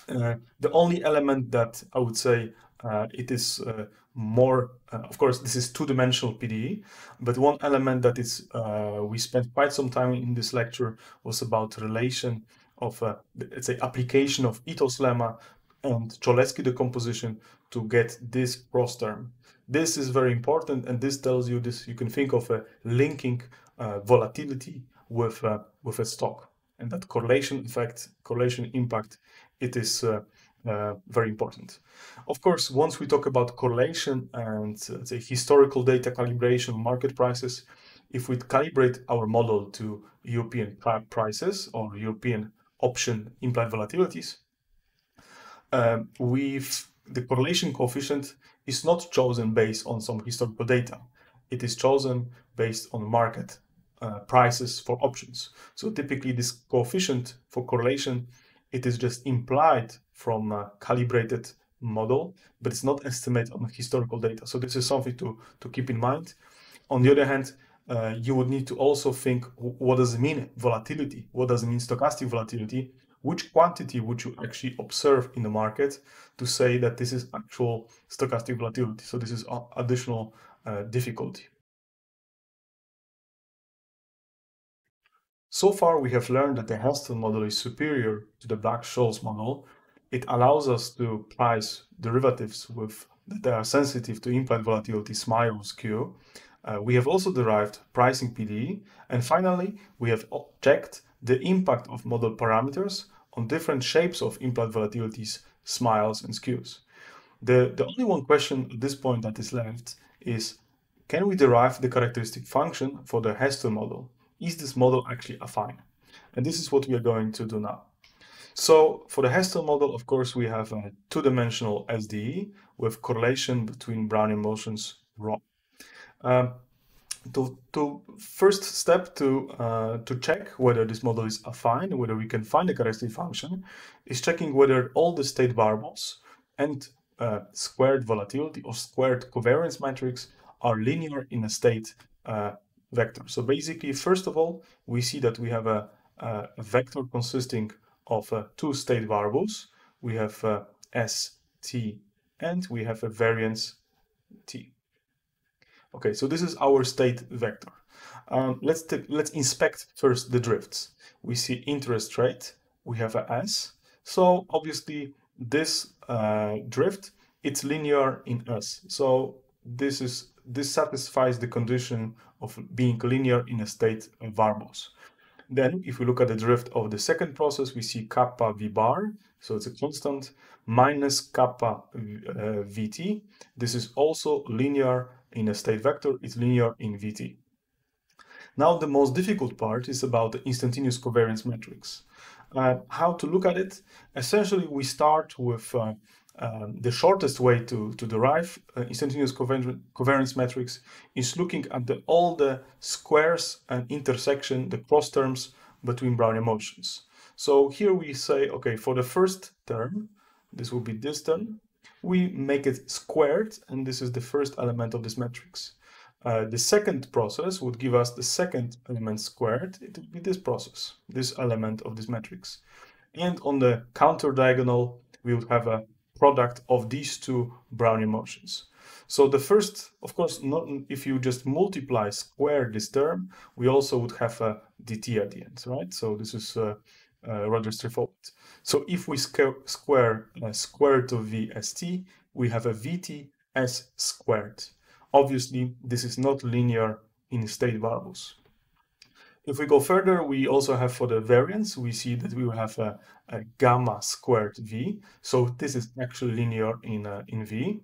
Uh, the only element that I would say uh, it is uh, more, uh, of course, this is two-dimensional P D E, but one element that is uh, we spent quite some time in this lecture was about relation of, uh, let's say, application of Ito's lemma and Cholesky decomposition to get this cross term. This is very important, and this tells you this. You can think of a linking uh, volatility with uh, with a stock, and that correlation effect, correlation impact, it is uh, uh, very important. Of course, once we talk about correlation and uh, the historical data calibration, market prices, if we calibrate our model to European prices or European option implied volatilities, um, with the correlation coefficient is not chosen based on some historical data. It is chosen based on market uh, prices for options. So typically this coefficient for correlation, it is just implied from a calibrated model, but it's not estimated on historical data. So this is something to, to keep in mind. On the other hand, uh, you would need to also think, what does it mean volatility? What does it mean stochastic volatility? Which quantity would you actually observe in the market to say that this is actual stochastic volatility? So this is additional uh, difficulty. So far, we have learned that the Heston model is superior to the Black-Scholes model. It allows us to price derivatives with that are sensitive to implied volatility, S M I Os Q. Uh, we have also derived pricing P D E. And finally, we have checked the impact of model parameters on different shapes of implied volatilities, S M I Os and S Q s. The, the only one question at this point that is left is, can we derive the characteristic function for the Heston model? Is this model actually affine? And this is what we are going to do now. So for the Heston model, of course, we have a two-dimensional S D E with correlation between Brownian motions rho. Um, to, to first step to uh, to check whether this model is affine, whether we can find the characteristic function, is checking whether all the state variables and uh, squared volatility or squared covariance matrix are linear in a state uh, vector. So basically, first of all, we see that we have a, a vector consisting of uh, two state variables. We have uh, S, T, and we have a variance T. Okay, so this is our state vector. Um, let's, let's inspect first the drifts. We see interest rate, we have a S. So obviously this uh, drift, it's linear in S. So this, is, this satisfies the condition of being linear in a state variables. Then, if we look at the drift of the second process, we see kappa v bar, so it's a constant, minus kappa uh, vt. This is also linear in a state vector, it's linear in vt. Now, the most difficult part is about the instantaneous covariance matrix. Uh, how to look at it? Essentially, we start with uh, um, the shortest way to, to derive uh, instantaneous covar covariance matrix is looking at the, all the squares and intersection, the cross terms between Brownian motions. So here we say, okay, for the first term, this will be this term, we make it squared, and this is the first element of this matrix. Uh, the second process would give us the second element squared. It would be this process, this element of this matrix. And on the counter diagonal, we would have a product of these two Brownian motions. So the first, of course, not, if you just multiply square this term, we also would have a dt at the end, right? So this is uh, uh, rather straightforward. So if we square uh, square root of vst, we have a vt s squared. Obviously, this is not linear in state variables. If we go further, we also have for the variance, we see that we will have a, a gamma squared v. So this is actually linear in, uh, in v.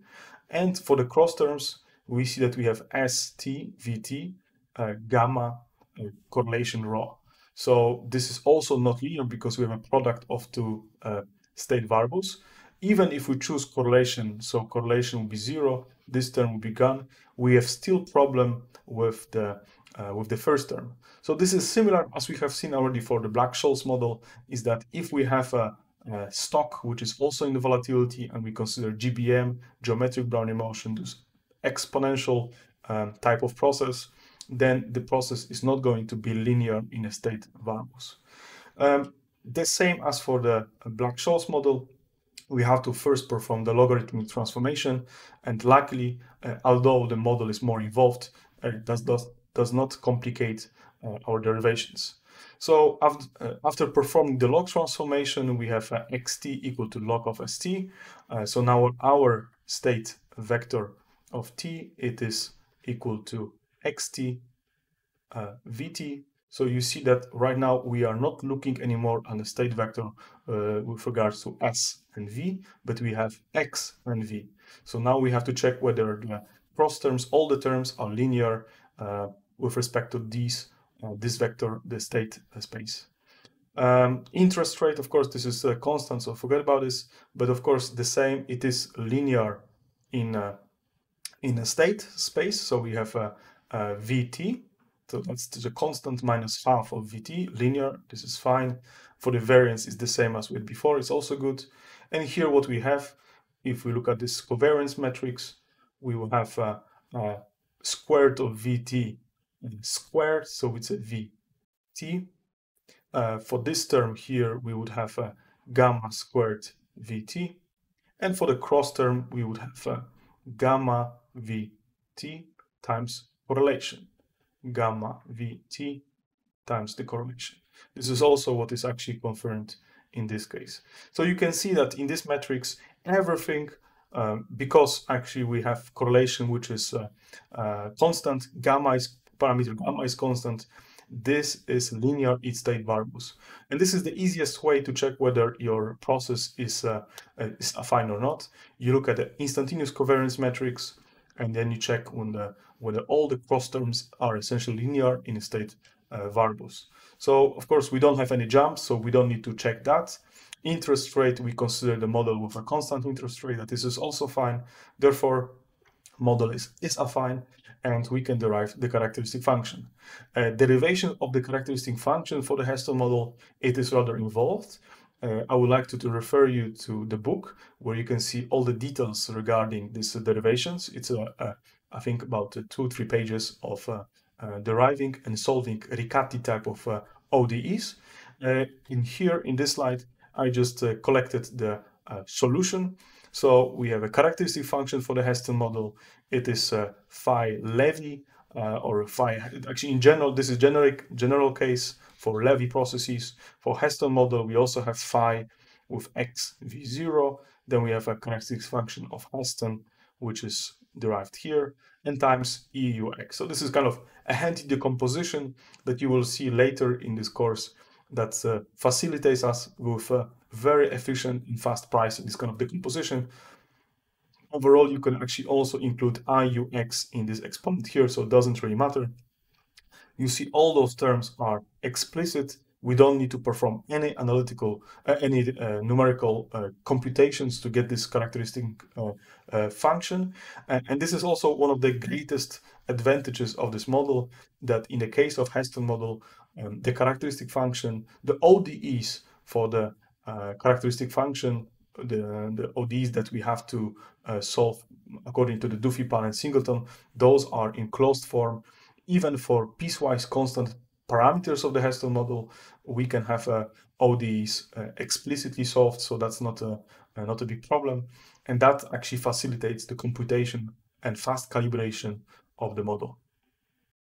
And for the cross terms, we see that we have st, vt, uh, gamma, uh, correlation rho. So this is also not linear because we have a product of two uh, state variables. Even if we choose correlation, so correlation will be zero, this term will be gone, we have still problem with the Uh, with the first term. So this is similar as we have seen already for the Black-Scholes model, is that if we have a, a stock which is also in the volatility and we consider G B M, geometric Brownian motion, this exponential um, type of process, then the process is not going to be linear in a state variables. Um, the same as for the Black-Scholes model, we have to first perform the logarithmic transformation, and luckily, uh, although the model is more involved, uh, it does not does not complicate uh, our derivations. So after, uh, after performing the log transformation, we have uh, xt equal to log of st. Uh, so now our state vector of t, it is equal to xt uh, vt. So you see that right now we are not looking anymore on the state vector uh, with regards to s and v, but we have x and v. So now we have to check whether the cross terms, all the terms are linear Uh, with respect to these, uh, this vector, the state uh, space. Um, interest rate, of course, this is a constant, so forget about this. But of course, the same, it is linear in a, in a state space. So we have a, a Vt, so that's the constant minus half of Vt, linear. This is fine. For the variance, it's the same as with before. It's also good. And here, what we have, if we look at this covariance matrix, we will have uh, uh, square root of Vt squared, so it's a Vt. Uh, for this term here, we would have a gamma squared Vt. And for the cross term, we would have a gamma Vt times correlation. Gamma Vt times the correlation. This is also what is actually confirmed in this case. So you can see that in this matrix, everything, um, because actually we have correlation, which is uh, uh, constant, gamma is parameter gamma is constant. This is linear each state variables. And this is the easiest way to check whether your process is, uh, is affine or not. You look at the instantaneous covariance matrix, and then you check when the, whether all the cross terms are essentially linear in state uh, variables. So, of course, we don't have any jumps, so we don't need to check that. Interest rate, we consider the model with a constant interest rate, that this is also fine. Therefore, model is, is affine, and we can derive the characteristic function. Uh, derivation of the characteristic function for the Heston model, it is rather involved. Uh, I would like to, to refer you to the book where you can see all the details regarding these uh, derivations. It's, uh, uh, I think, about uh, two, three pages of uh, uh, deriving and solving Riccati type of uh, O D Es. Uh, in here, in this slide, I just uh, collected the uh, solution. So we have a characteristic function for the Heston model. It is uh, phi Levy uh, or phi. Actually, in general, this is generic general case for Levy processes. For Heston model, we also have phi with x v zero. Then we have a characteristic function of Heston, which is derived here, and times e u x. So this is kind of a handy decomposition that you will see later in this course that uh, facilitates us with uh, very efficient and fast pricing, this kind of decomposition. Overall, you can actually also include I U X in this exponent here, so it doesn't really matter. You see all those terms are explicit. We don't need to perform any analytical, uh, any uh, numerical uh, computations to get this characteristic uh, uh, function. And, and this is also one of the greatest advantages of this model, that in the case of Heston model, um, the characteristic function, the O D Es for the Uh, characteristic function, the, the O D Es that we have to uh, solve according to the Duffie–Kan and Singleton, those are in closed form. Even for piecewise constant parameters of the Heston model, we can have uh, O D Es uh, explicitly solved, so that's not a, uh, not a big problem. And that actually facilitates the computation and fast calibration of the model.